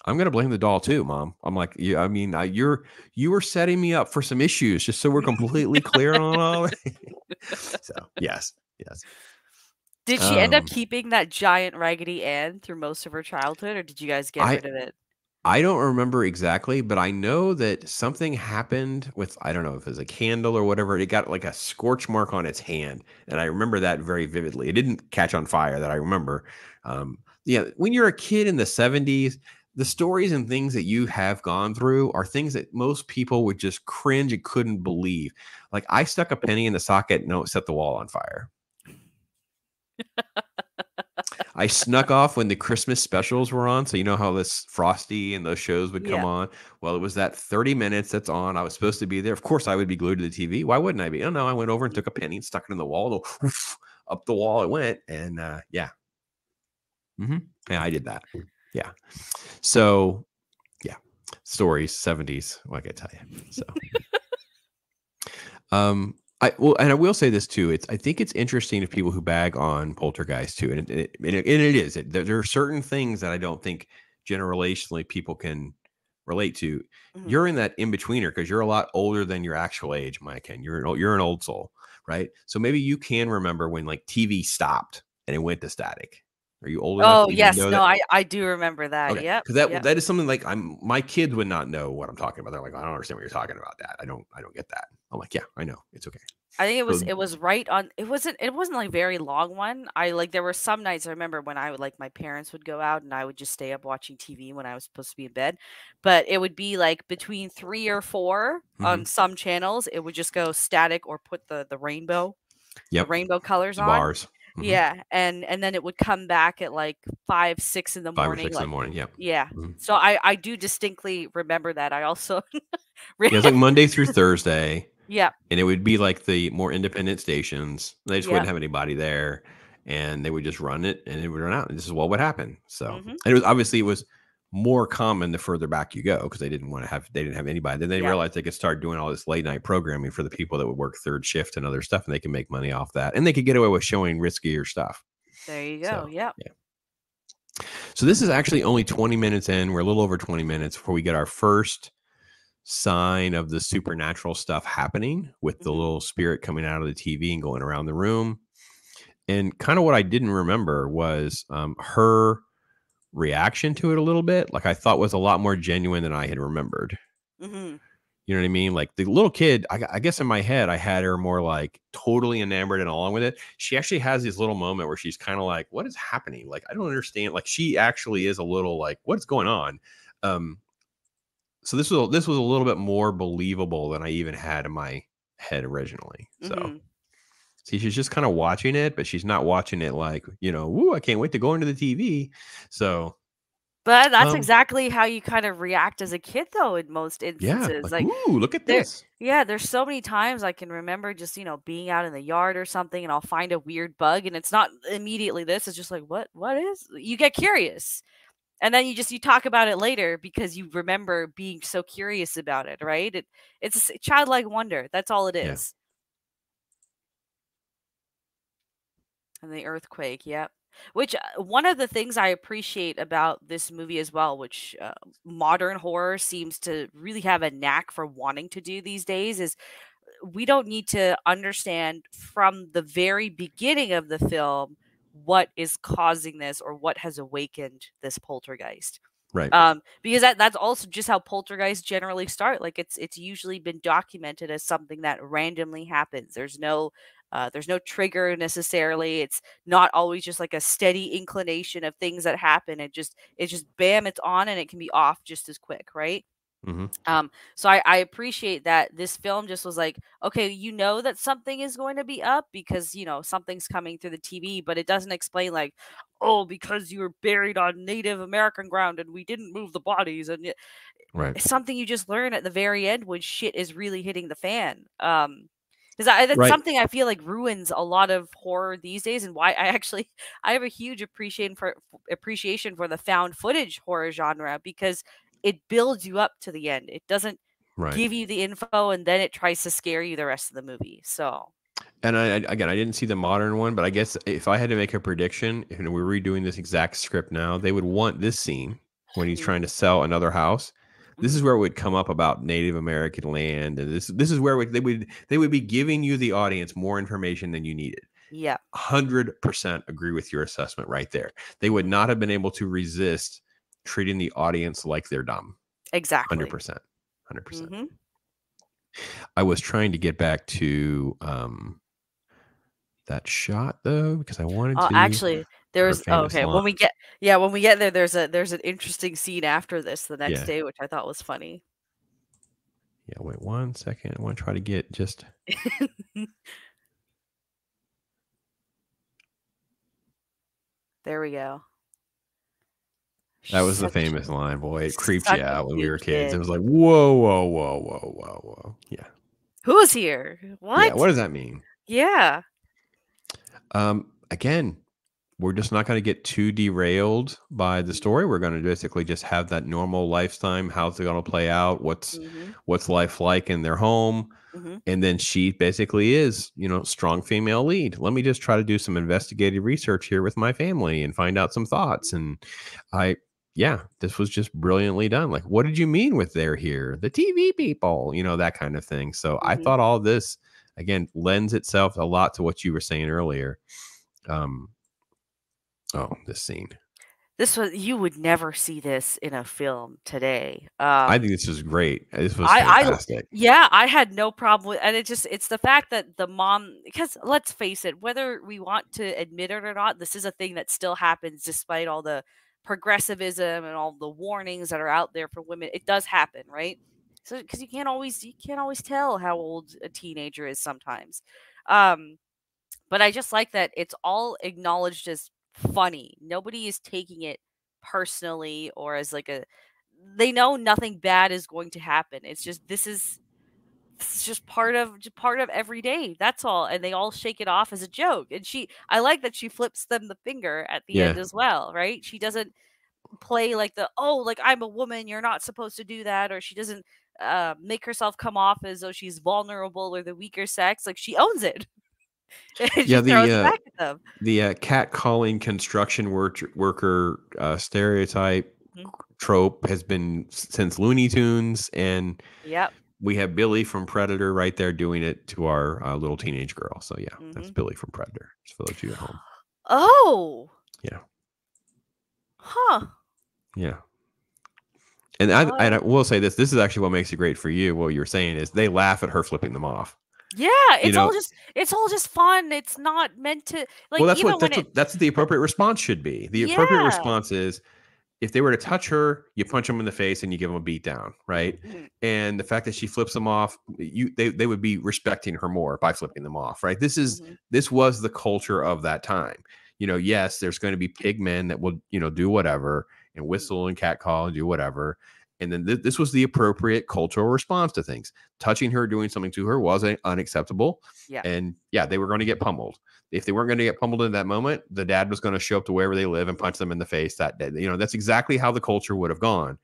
I'm going to blame the doll too, mom. I'm like, yeah, I mean, I, you're, you were setting me up for some issues, just so we're completely clear on all. So yes, yes. Did she um, end up keeping that giant Raggedy Ann through most of her childhood, or did you guys get I, rid of it? I don't remember exactly, but I know that something happened with, I don't know if it was a candle or whatever. It got like a scorch mark on its hand. And I remember that very vividly. It didn't catch on fire that I remember. Um, yeah. When you're a kid in the seventies, the stories and things that you have gone through are things that most people would just cringe and couldn't believe. Like, I stuck a penny in the socket and no, it set the wall on fire. I snuck off when the Christmas specials were on. So you know how this Frosty and those shows would come yeah. on. Well, it was that thirty minutes that's on. I was supposed to be there. Of course I would be glued to the T V. Why wouldn't I be? Oh no, I went over and took a penny and stuck it in the wall. Up the wall it went. And uh, yeah. Mm-hmm. Yeah, I did that. Yeah. So, yeah. Stories, seventies, like I tell you. So, um, I well, and I will say this too. It's I think it's interesting to people who bag on Poltergeist too, and it, it, it, it is. It, there are certain things that I don't think generationally people can relate to. Mm-hmm. You're in that in betweener because you're a lot older than your actual age, Mike, and you're an, you're an old soul, right? So maybe you can remember when like T V stopped and it went to static. Are you older? Oh, yes. No, that? I, I do remember that. Okay. Yeah. Because that, yep. that is something like I'm, my kids would not know what I'm talking about. They're like, I don't understand what you're talking about that. I don't, I don't get that. I'm like, yeah, I know, it's okay. I think it was it was right on. It wasn't it wasn't like very long one. I like there were some nights I remember when I would like my parents would go out and I would just stay up watching T V when I was supposed to be in bed. But it would be like between three or four mm-hmm. on some channels. It would just go static or put the the rainbow, yep. the rainbow colors on bars. Mm-hmm. Yeah, and and then it would come back at like five, six in the five morning. Five or six like, in the morning. Yeah. Yeah. Mm-hmm. So I I do distinctly remember that. I also yeah, it was like Monday through Thursday. Yeah, and it would be like the more independent stations. They just yep. wouldn't have anybody there, and they would just run it, and it would run out. And this is what would happen. So, mm-hmm. and it was obviously it was more common the further back you go because they didn't want to have they didn't have anybody. Then they yeah. realized they could start doing all this late night programming for the people that would work third shift and other stuff, and they could make money off that, and they could get away with showing riskier stuff. There you go. So, yep. yeah. So this is actually only twenty minutes in. We're a little over twenty minutes before we get our first sign of the supernatural stuff happening with the little spirit coming out of the T V and going around the room. And kind of what I didn't remember was um, her reaction to it a little bit. Like I thought was a lot more genuine than I had remembered. Mm-hmm. You know what I mean? Like the little kid, I, I guess in my head, I had her more like totally enamored and along with it. She actually has this little moment where she's kind of like, what is happening? Like, I don't understand. Like she actually is a little like, what's going on? Um, So this was this was a little bit more believable than I even had in my head originally. So mm-hmm. see, she's just kind of watching it, but she's not watching it like, you know, woo, I can't wait to go into the T V. So but that's um, exactly how you kind of react as a kid, though, in most instances. Yeah, like, like ooh, look at there, this. Yeah, there's so many times I can remember just, you know, being out in the yard or something and I'll find a weird bug and it's not immediately this. It's just like, what what is? You get curious. And then you just, you talk about it later because you remember being so curious about it, right? It, it's a childlike wonder. That's all it is. Yeah. And the earthquake, yeah. Which, uh, one of the things I appreciate about this movie as well, which uh, modern horror seems to really have a knack for wanting to do these days, is we don't need to understand from the very beginning of the film what is causing this or what has awakened this poltergeist. Right. Um, because that, that's also just how poltergeists generally start. Like it's, it's usually been documented as something that randomly happens. There's no, uh, there's no trigger necessarily. It's not always just like a steady inclination of things that happen. It just, it just bam, it's on and it can be off just as quick. Right. Mm-hmm. Um, so I, I appreciate that this film just was like, okay, you know that something is going to be up because, you know, something's coming through the T V, but it doesn't explain like, oh, because you were buried on Native American ground and we didn't move the bodies. And right. It's something you just learn at the very end when shit is really hitting the fan. Um, because I, that's right. something I feel like ruins a lot of horror these days, and why I actually I have a huge appreciation for appreciation for the found footage horror genre, because it builds you up to the end. It doesn't right. give you the info, and then it tries to scare you the rest of the movie. So, and I, again, I didn't see the modern one, but I guess if I had to make a prediction, if we were redoing this exact script now, they would want this scene when he's trying to sell another house. This is where it would come up about Native American land, and this this is where they would they would be giving you, the audience, more information than you needed. Yeah, one hundred percent agree with your assessment right there. They would not have been able to resist treating the audience like they're dumb. Exactly. one hundred percent. one hundred percent. Mm-hmm. I was trying to get back to um that shot though, because I wanted oh, to actually there was oh, okay launch. when we get yeah when we get there there's a there's an interesting scene after this the next yeah. day, which I thought was funny. Yeah, wait one second. I want to try to get just there we go. That was such the famous line, boy. It creeped you out when we were kids. Kid. It was like, whoa, whoa, whoa, whoa, whoa, whoa. Yeah. Who's here? What? Yeah, what does that mean? Yeah. Um. Again, we're just not going to get too derailed by the story. We're going to basically just have that normal lifetime. How's it going to play out? What's mm-hmm. what's life like in their home? Mm-hmm. And then she basically is, you know, strong female lead. Let me just try to do some investigative research here with my family and find out some thoughts. And I... yeah, this was just brilliantly done. Like, what did you mean with they're here? The T V people, you know, that kind of thing. So mm-hmm. I thought all this, again, lends itself a lot to what you were saying earlier. Um, oh, this scene. This was, you would never see this in a film today. Um, I think this is great. This was I, fantastic. I, yeah, I had no problem with, and it just, it's the fact that the mom, because let's face it, whether we want to admit it or not, this is a thing that still happens despite all the progressivism and all the warnings that are out there for women. It does happen, right? So, because you can't always, you can't always tell how old a teenager is sometimes. Um, but I just like that it's all acknowledged as funny. Nobody is taking it personally or as like a, they know nothing bad is going to happen. It's just, this is, this is just part of, just part of every day. That's all. And they all shake it off as a joke. And she, I like that she flips them the finger at the yeah. end as well, right? She doesn't play like the, oh, like I'm a woman, you're not supposed to do that. Or she doesn't uh, make herself come off as though she's vulnerable or the weaker sex. Like she owns it. Yeah, the uh, the uh, catcalling construction work, worker uh, stereotype mm-hmm. trope has been since Looney Tunes, and yep. we have Billy from Predator right there doing it to our uh, little teenage girl. So yeah, mm-hmm. that's Billy from Predator. Just for those of you at home. Oh. Yeah. Huh. Yeah. And I, I, I will say this: this is actually what makes it great for you. What you're saying is they laugh at her flipping them off. Yeah, it's you know, all just it's all just fun. It's not meant to like. Well, that's even what that's, when what, it, that's what the appropriate response should be. The yeah. appropriate response is if they were to touch her, you punch them in the face and you give them a beat down, right? Mm-hmm. And the fact that she flips them off, you they they would be respecting her more by flipping them off, right? This is mm-hmm. this was the culture of that time. You know, yes, there's going to be pig men that will you know do whatever and whistle mm-hmm. and catcall and do whatever. And then th this was the appropriate cultural response to things. Touching her, doing something to her was unacceptable. Yeah. And yeah, they were going to get pummeled. If they weren't going to get pummeled in that moment, the dad was going to show up to wherever they live and punch them in the face that day. You know, that's exactly how the culture would have gone.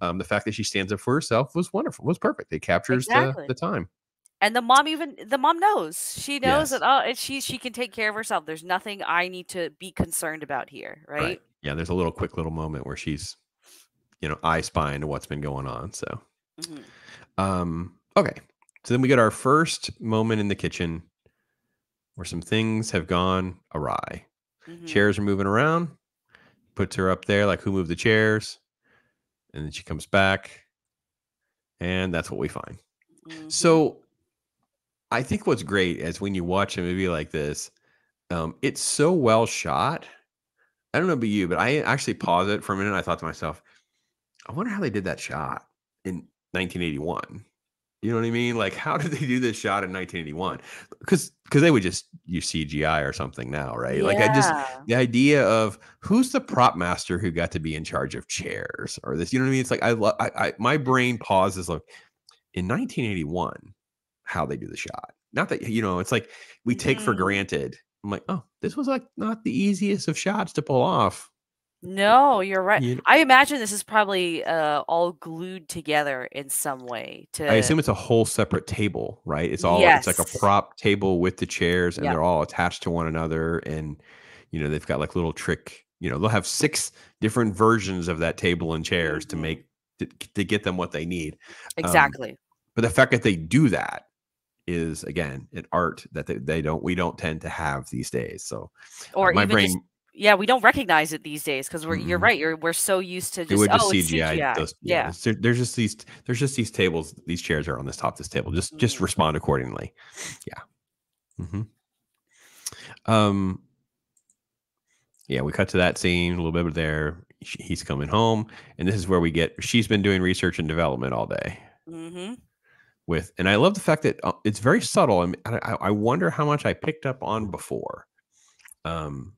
Um, the fact that she stands up for herself was wonderful, was perfect. It captures exactly. the, the time. And the mom even, the mom knows. She knows yes. that oh, she, she can take care of herself. There's nothing I need to be concerned about here, right? right. Yeah, there's a little quick little moment where she's, you know, I spy into what's been going on. So, mm-hmm. um, okay. So then we get our first moment in the kitchen where some things have gone awry. Mm-hmm. Chairs are moving around. Puts her up there, like who moved the chairs? And then she comes back, and that's what we find. Mm-hmm. So, I think what's great is when you watch a movie like this, um, it's so well shot. I don't know about you, but I actually paused it for a minute. And I thought to myself, I wonder how they did that shot in nineteen eighty-one. You know what I mean? Like, how did they do this shot in nineteen eighty-one? Because because they would just use C G I or something now, right? Yeah. Like, I just, the idea of who's the prop master who got to be in charge of chairs or this, you know what I mean? It's like, I love, I, I, my brain pauses, like, in nineteen eighty-one, how they do the shot. Not that, you know, it's like, we take mm. for granted. I'm like, oh, this was like not the easiest of shots to pull off. No, you're right. You, I imagine this is probably uh, all glued together in some way. To I assume it's a whole separate table, right? It's all yes. it's like a prop table with the chairs, and yep. they're all attached to one another. And you know they've got like little trick. You know they'll have six different versions of that table and chairs to make to, to get them what they need. Exactly. Um, but the fact that they do that is again an art that they, they don't we don't tend to have these days. So, or uh, my even brain. Just Yeah, we don't recognize it these days because we're. Mm-hmm. You're right. You're we're so used to just, would just oh, C G I. It's C G I. Those, yeah, yeah. There's just these. There's just these tables. These chairs are on this top. Of this table. Just mm-hmm. just respond accordingly. Yeah. Mm-hmm. Um. Yeah, we cut to that scene a little bit there. She, he's coming home, and this is where we get. She's been doing research and development all day. Mm-hmm. With and I love the fact that it's very subtle. And I I wonder how much I picked up on before. Um.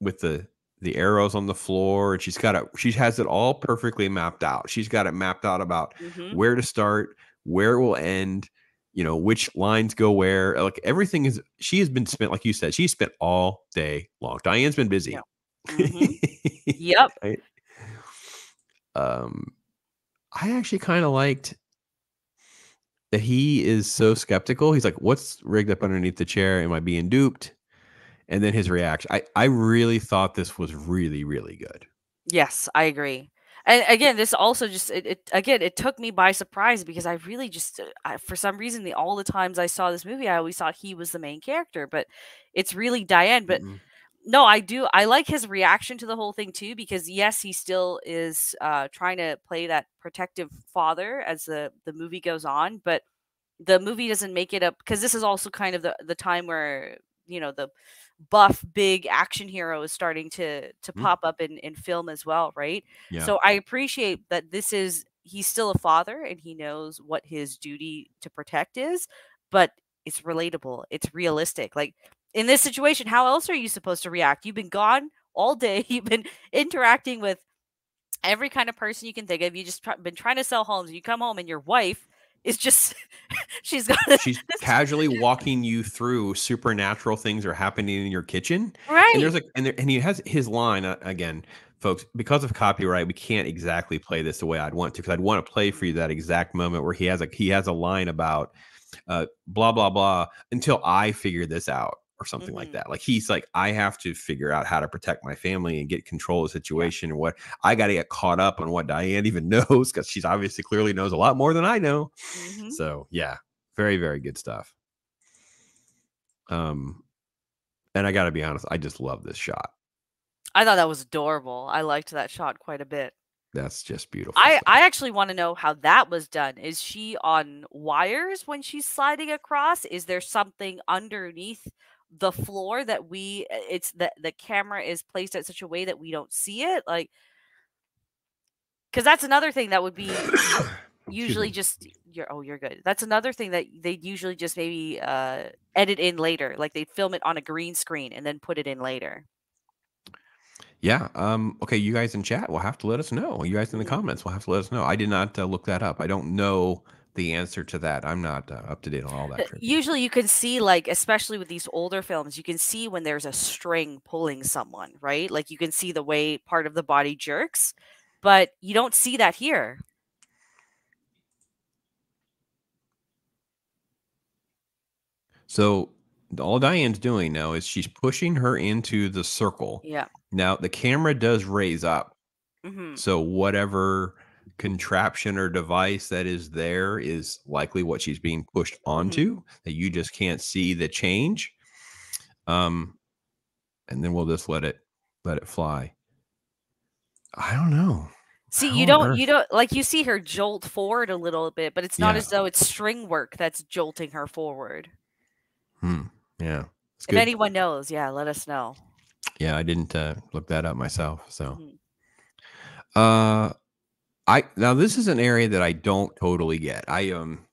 With the the arrows on the floor, and she's got it. She has it all perfectly mapped out. She's got it mapped out about mm-hmm. where to start, where it will end. You know which lines go where. Like everything is. She has been spent, like you said. She spent all day long. Diane's been busy. Yeah. Mm-hmm. Yep. I, um, I actually kind of liked that he is so skeptical. He's like, "What's rigged up underneath the chair? Am I being duped?" And then his reaction. I, I really thought this was really, really good. Yes, I agree. And again, this also just, it, it again, it took me by surprise because I really just, I, for some reason, the all the times I saw this movie, I always thought he was the main character, but it's really Diane. But mm-hmm. no, I do. I like his reaction to the whole thing too, because yes, he still is uh, trying to play that protective father as the, the movie goes on, but the movie doesn't make it up, because this is also kind of the, the time where, you know, the buff big action hero is starting to to mm. pop up in, in film as well, right? Yeah. So I appreciate that this is, he's still a father and he knows what his duty to protect is, but it's relatable. It's realistic. Like, in this situation, how else are you supposed to react? You've been gone all day. You've been interacting with every kind of person you can think of. You've just tr been trying to sell homes. You come home and your wife is just, she's got she's casually walking you through supernatural things are happening in your kitchen. Right. And there's like, and, there, and he has his line, uh, again, folks, because of copyright, we can't exactly play this the way I'd want to, because I'd want to play for you that exact moment where he has a, he has a line about uh, blah, blah, blah, until I figure this out, or something mm-hmm. like that. Like, he's like, I have to figure out how to protect my family and get control of the situation, and what I got to get caught up on what Diane even knows, because she's obviously clearly knows a lot more than I know. Mm-hmm. So yeah, very, very good stuff. Um, and I got to be honest, I just love this shot. I thought that was adorable. I liked that shot quite a bit. That's just beautiful. I, stuff. I actually want to know how that was done. Is she on wires when she's sliding across? Is there something underneath the floor that we it's that the camera is placed at such a way that we don't see it? Like, because that's another thing that would be usually just you're oh you're good that's another thing that they'd usually just maybe uh edit in later, like they'd film it on a green screen and then put it in later. Yeah. Um okay, you guys in chat will have to let us know. You guys in the comments will have to let us know. I did not uh, look that up. I don't know the answer to that. I'm not uh, up to date on all that. Usually you can see, like, especially with these older films, you can see when there's a string pulling someone, right? Like, you can see the way part of the body jerks, but you don't see that here. So all Diane's doing now is she's pushing her into the circle. Yeah. Now the camera does raise up. Mm-hmm. So whatever contraption or device that is there is likely what she's being pushed onto, mm-hmm. that you just can't see the change. Um, and then we'll just let it, let it fly. I don't know. See, you don't, you don't, like, you see her jolt forward a little bit, but it's not yeah. as though it's string work that's jolting her forward. Hmm. Yeah. If anyone knows, yeah, let us know. Yeah. I didn't uh, look that up myself. So, mm-hmm. uh, I, now this is an area that I don't totally get. I um,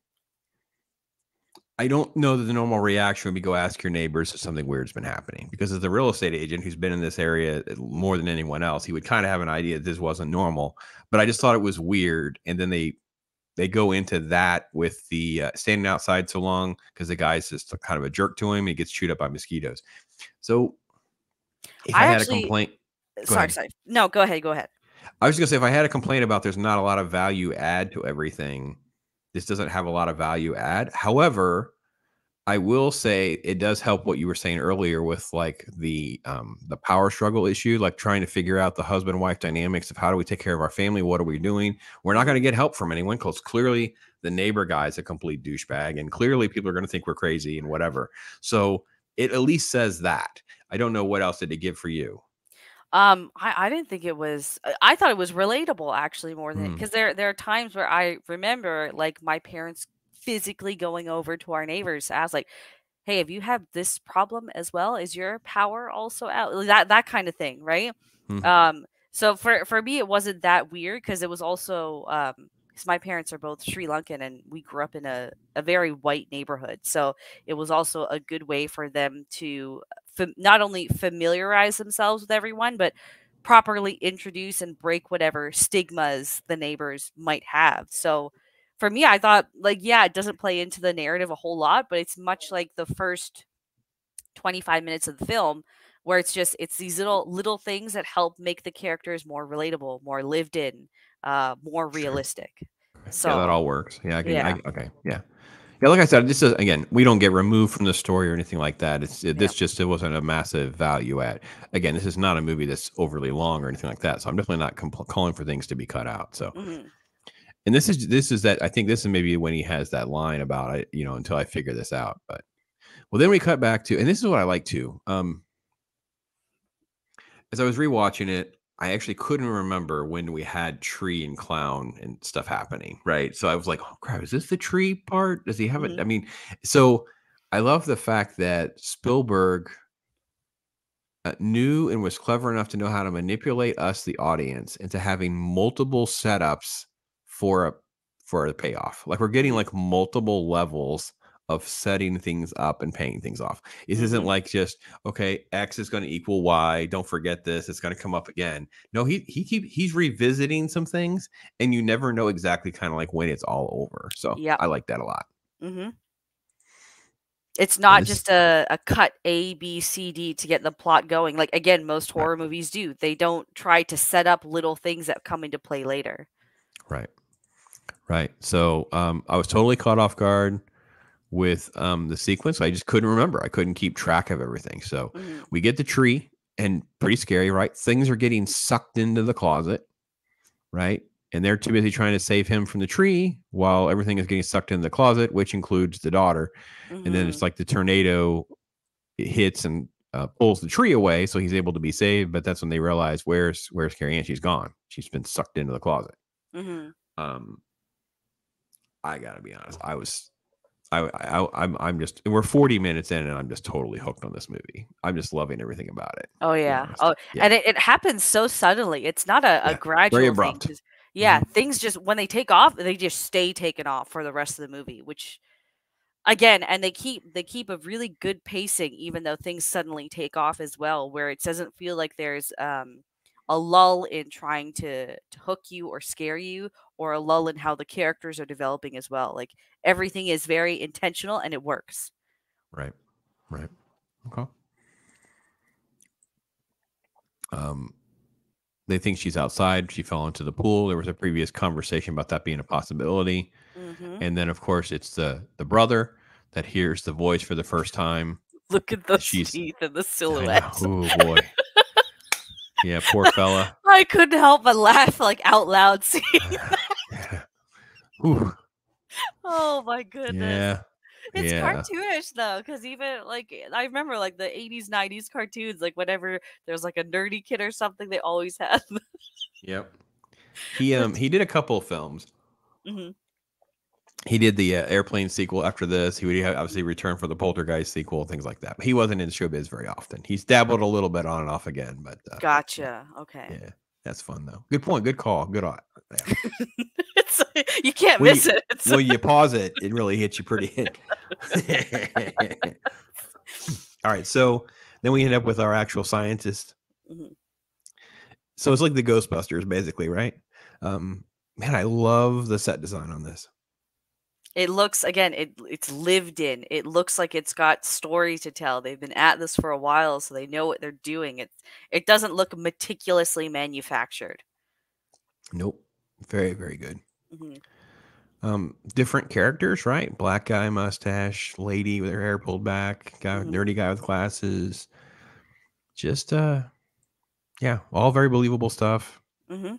I don't know that the normal reaction would be go ask your neighbors if something weird's been happening, because as a real estate agent who's been in this area more than anyone else, he would kind of have an idea that this wasn't normal. But I just thought it was weird, and then they they go into that with the uh, standing outside so long because the guy's just kind of a jerk to him. And he gets chewed up by mosquitoes. So if I, I had actually, a complaint, sorry, ahead. sorry, no, go ahead, go ahead. I was just gonna say, if I had a complaint about there's not a lot of value add to everything, this doesn't have a lot of value add. However, I will say it does help what you were saying earlier with, like, the um, the power struggle issue, like trying to figure out the husband wife dynamics of how do we take care of our family, what are we doing? We're not going to get help from anyone because clearly the neighbor guy is a complete douchebag, and clearly people are going to think we're crazy and whatever. So it at least says that. I don't know what else did it give for you. Um, I, I didn't think it was, I thought it was relatable actually more than, because mm. there, there are times where I remember, like, my parents physically going over to our neighbors. I was like, hey, if you have this problem as well, is your power also out? That, that kind of thing. Right. Mm. Um, so for, for me, it wasn't that weird, because it was also, um, because my parents are both Sri Lankan and we grew up in a, a very white neighborhood. So it was also a good way for them to not only familiarize themselves with everyone, but properly introduce and break whatever stigmas the neighbors might have. So for me, I thought, like, yeah, it doesn't play into the narrative a whole lot, but it's much like the first twenty-five minutes of the film, where it's just, it's these little, little things that help make the characters more relatable, more lived in, uh, more realistic. So yeah, that all works. Yeah. I can, yeah. I, okay. Yeah. Yeah, like I said, this is, again, we don't get removed from the story or anything like that. It's it, this yeah. just it wasn't a massive value add. Again, this is not a movie that's overly long or anything like that. So I'm definitely not calling for things to be cut out. So, mm-hmm. and this is this is that I think this is maybe when he has that line about it, you know, until I figure this out. But well, then we cut back to, and this is what I like too. Um, as I was rewatching it, I actually couldn't remember when we had tree and clown and stuff happening, right? So I was like, oh crap, is this the tree part? Does he have it? Mm-hmm. I mean, so I love the fact that Spielberg uh, knew and was clever enough to know how to manipulate us, the audience, into having multiple setups for a for a payoff. Like we're getting like multiple levels of setting things up and paying things off. It isn't like just, okay, X is going to equal Y. Don't forget this. It's going to come up again. No, he he keep he's revisiting some things, and you never know exactly kind of like when it's all over. So yep. I like that a lot. Mm-hmm. It's not this, just a, a cut A, B, C, D to get the plot going. Like, again, most horror right. movies do. They don't try to set up little things that come into play later. Right. Right. So um, I was totally caught off guard with um the sequence. I just couldn't remember. I couldn't keep track of everything. So mm-hmm. we get the tree, and pretty scary, right? Things are getting sucked into the closet, right? And they're too busy trying to save him from the tree while everything is getting sucked into the closet, which includes the daughter. Mm-hmm. And then it's like the tornado hits and uh, pulls the tree away, so he's able to be saved. But that's when they realize where's where's Carrie Ann? She's gone. She's been sucked into the closet. Mm-hmm. Um, I gotta be honest. I was. I, I I'm I'm just we're forty minutes in and I'm just totally hooked on this movie. I'm just loving everything about it. Oh yeah. Oh yeah. And it, it happens so suddenly. It's not a, a yeah, gradual very abrupt. Thing. Yeah, mm-hmm. Things just when they take off, they just stay taken off for the rest of the movie, which again, and they keep they keep a really good pacing even though things suddenly take off as well, where it doesn't feel like there's um a lull in trying to, to hook you or scare you, or a lull in how the characters are developing as well. Like everything is very intentional and it works. Right. Right. Okay. Um, they think she's outside. She fell into the pool. There was a previous conversation about that being a possibility. Mm-hmm. And then of course it's the, the brother that hears the voice for the first time. Look at those she's, teeth and the silhouettes. Oh boy. Yeah, poor fella. I couldn't help but laugh like out loud seeing that. Oh my goodness. Yeah. It's yeah. cartoonish though, because even like I remember like the eighties, nineties cartoons, like whenever there's like a nerdy kid or something, they always have. Yep. He um he did a couple of films. Mm-hmm. He did the uh, Airplane sequel after this. He would obviously return for the Poltergeist sequel, things like that. But he wasn't in showbiz very often. He's dabbled a little bit on and off again. But uh, gotcha. Okay. Yeah, that's fun though. Good point. Good call. Good on. Yeah. It's, you can't will miss you, it. It's... Well, you pause it. It really hits you pretty. All right. So then we end up with our actual scientist. Mm-hmm. So it's like the Ghostbusters, basically, right? Um, man, I love the set design on this. It looks, again, it it's lived in. It looks like it's got story to tell. They've been at this for a while, so they know what they're doing. It it doesn't look meticulously manufactured. Nope. Very, very good. Mm-hmm. Um, different characters, right? Black guy, mustache, lady with her hair pulled back, guy, mm-hmm. nerdy guy with glasses. Just, uh, yeah, all very believable stuff. Mm-hmm.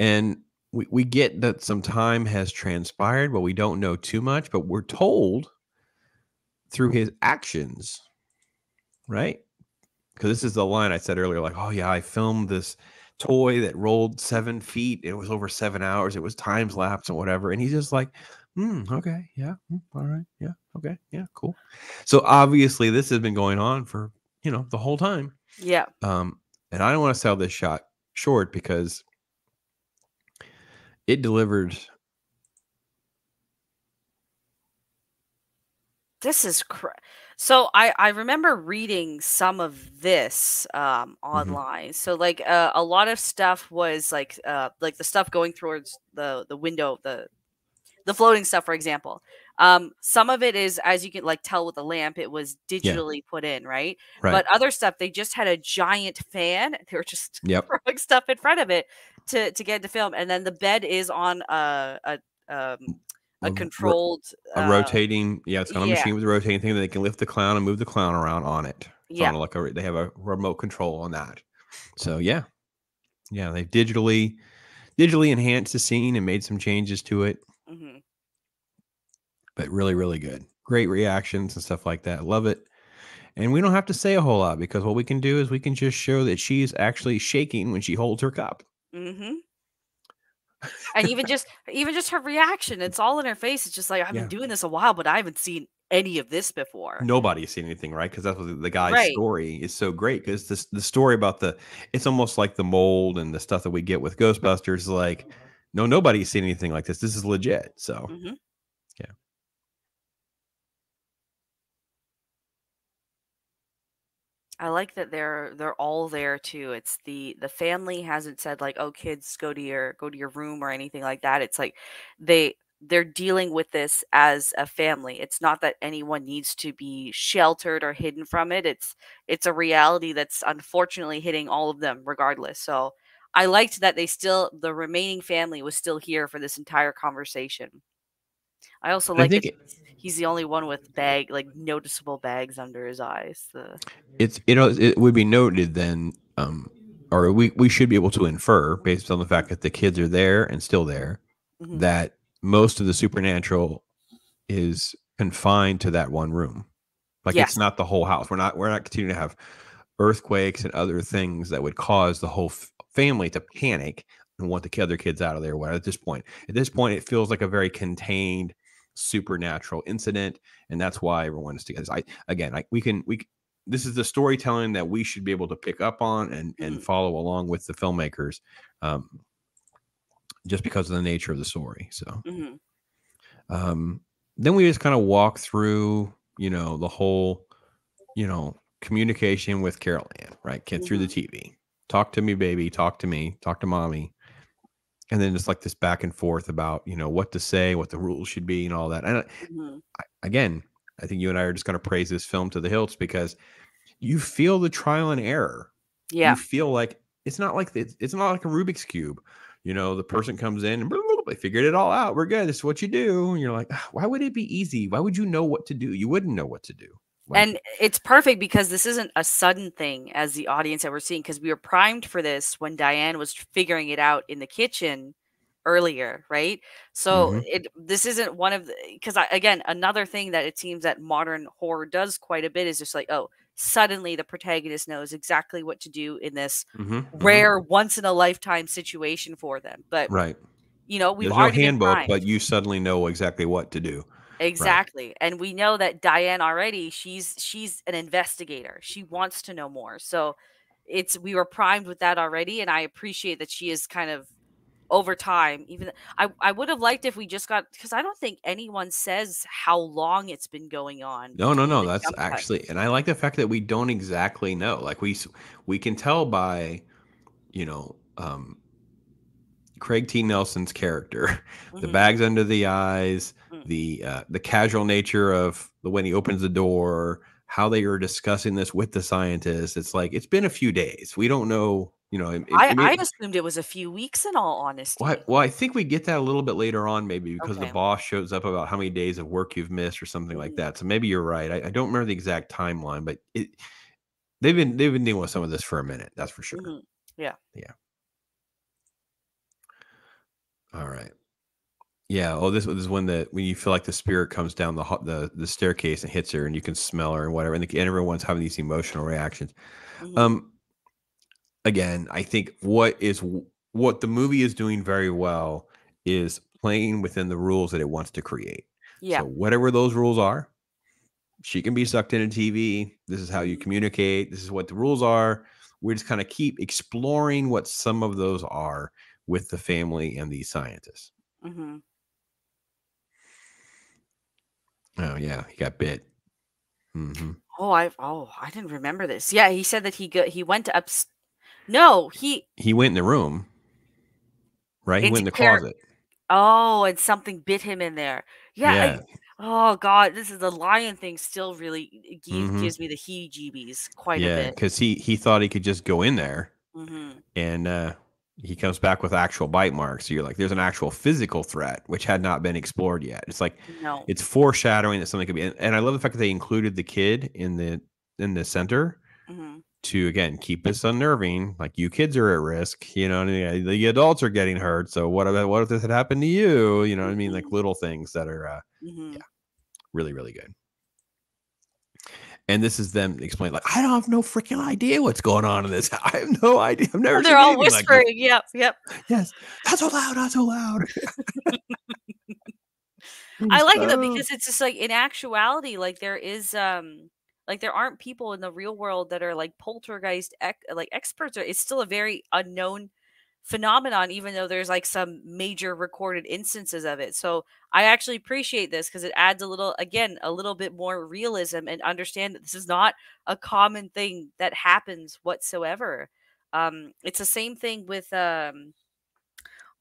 And... We, we get that some time has transpired, but we don't know too much, but we're told through his actions, right? Because this is the line I said earlier, like, oh yeah, I filmed this toy that rolled seven feet. It was over seven hours. It was time lapse and whatever. And he's just like, hmm, okay, yeah, mm, all right, yeah, okay, yeah, cool. So obviously this has been going on for, you know, the whole time. Yeah. Um, and I don't want to sell this shot short because it delivered. This is cr so I, I remember reading some of this um, online. Mm-hmm. So like uh, a lot of stuff was like uh, like the stuff going towards the the window, the the floating stuff, for example. Um, some of it is, as you can like tell with the lamp, it was digitally yeah. put in, right? right? But other stuff, they just had a giant fan. They were just yep. throwing stuff in front of it to to get to film. And then the bed is on a a um, a, a controlled, a uh, rotating, yeah, it's on a yeah. machine with a rotating thing that they can lift the clown and move the clown around on it. It's yeah, on like a, they have a remote control on that. So yeah, yeah, they digitally digitally enhanced the scene and made some changes to it. Mm-hmm. But really, really good. Great reactions and stuff like that. Love it. And we don't have to say a whole lot, because what we can do is we can just show that she's actually shaking when she holds her cup. Mm-hmm. And even just even just her reaction, it's all in her face. It's just like, I've yeah. been doing this a while, but I haven't seen any of this before. Nobody's seen anything, right? Because that's what the guy's right. story is so great. Because this the story about the it's almost like the mold and the stuff that we get with Ghostbusters is like, no, nobody's seen anything like this. This is legit. So mm-hmm. yeah. I like that they're they're all there too. It's the the family hasn't said like, "Oh, kids, go to your go to your room" or anything like that. It's like they they're dealing with this as a family. It's not that anyone needs to be sheltered or hidden from it. It's it's a reality that's unfortunately hitting all of them regardless. So I liked that they still the remaining family was still here for this entire conversation. I also like I it. it He's the only one with bag, like noticeable bags under his eyes. The... It's you know it would be noted then, um, or we we should be able to infer based on the fact that the kids are there and still there, mm-hmm. that most of the supernatural is confined to that one room. Like yes. it's not the whole house. We're not we're not continuing to have earthquakes and other things that would cause the whole f family to panic and want the other kids out of there. Well, at this point, at this point, it feels like a very contained supernatural incident, and that's why everyone is together. I again, I we can we this is the storytelling that we should be able to pick up on and and follow along with the filmmakers, um, just because of the nature of the story. So, mm-hmm. um, then we just kind of walk through, you know, the whole, you know, communication with Carrie Ann, right? Get mm-hmm. through the T V, talk to me, baby, talk to me, talk to mommy. And then just like this back and forth about, you know, what to say, what the rules should be and all that. And mm-hmm. I, again, I think you and I are just going to praise this film to the hilts, because you feel the trial and error. Yeah. You feel like it's not like it's, it's not like a Rubik's Cube. You know, the person comes in and they figured it all out. We're good. This is what you do. And you're like, why would it be easy? Why would you know what to do? You wouldn't know what to do. Like, and it's perfect because this isn't a sudden thing as the audience that we're seeing, because we were primed for this when Diane was figuring it out in the kitchen earlier, right? So mm-hmm. it this isn't one of the, because again, another thing that it seems that modern horror does quite a bit is just like, oh, suddenly the protagonist knows exactly what to do in this mm-hmm. rare mm-hmm. once in a lifetime situation for them. But right, you know, we've There's already no handbook, but you suddenly know exactly what to do. Exactly. Right. And we know that Diane already, she's she's an investigator. She wants to know more. So it's we were primed with that already. And I appreciate that she is kind of over time. Even I, I would have liked if we just got, because I don't think anyone says how long it's been going on. No, no, no. That's actually, and I like the fact that we don't exactly know. Like we we can tell by, you know, um Craig T. Nelson's character, mm-hmm. the bags under the eyes, mm-hmm. the uh, the casual nature of the when he opens the door, how they are discussing this with the scientist. It's like it's been a few days. We don't know, you know. It, I, it, I assumed it was a few weeks, in all honesty. Well I, well, I think we get that a little bit later on, maybe because okay. the boss shows up about how many days of work you've missed or something mm-hmm. like that. So maybe you're right. I, I don't remember the exact timeline, but it they've been they've been dealing with some of this for a minute. That's for sure. Mm-hmm. Yeah. Yeah. All right. Yeah. Oh, this, this is when the when you feel like the spirit comes down the the the staircase and hits her, and you can smell her and whatever, and, the, and everyone's having these emotional reactions. Mm-hmm. Um, again, I think what is what the movie is doing very well is playing within the rules that it wants to create. Yeah. So whatever those rules are, she can be sucked into T V. This is how you communicate. This is what the rules are. We just kind of keep exploring what some of those are with the family and the scientists. Mm-hmm. Oh yeah, he got bit. Mm-hmm. Oh, I oh I didn't remember this. Yeah, he said that he go, he went up. No, he he went in the room. Right, he went in the closet. Oh, and something bit him in there. Yeah. yeah. I, oh God, this is the lion thing. Still, really gives, mm-hmm. gives me the heebie-jeebies quite yeah, a bit. Yeah, because he he thought he could just go in there mm-hmm. and. uh He comes back with actual bite marks. So you're like, there's an actual physical threat, which had not been explored yet. It's like, no. It's foreshadowing that something could be. And, and I love the fact that they included the kid in the in the center mm-hmm. to, again, keep this unnerving. Like, you kids are at risk. You know, and the adults are getting hurt. So what if, what if this had happened to you? You know what I mean? Like, little things that are uh, mm-hmm. yeah, really, really good. And this is them explaining, like, I don't have no freaking idea what's going on in this. I have no idea. I've never. Well, they're all whispering. Like, yep, yep. Yes, that's so loud. That's so loud. I like it though, because it's just like, in actuality, like there is, um, like there aren't people in the real world that are like poltergeist, ec like experts. Or, it's still a very unknown phenomenon, even though there's like some major recorded instances of it. So I actually appreciate this, because it adds a little, again, a little bit more realism, and understand that this is not a common thing that happens whatsoever. Um, it's the same thing with, um,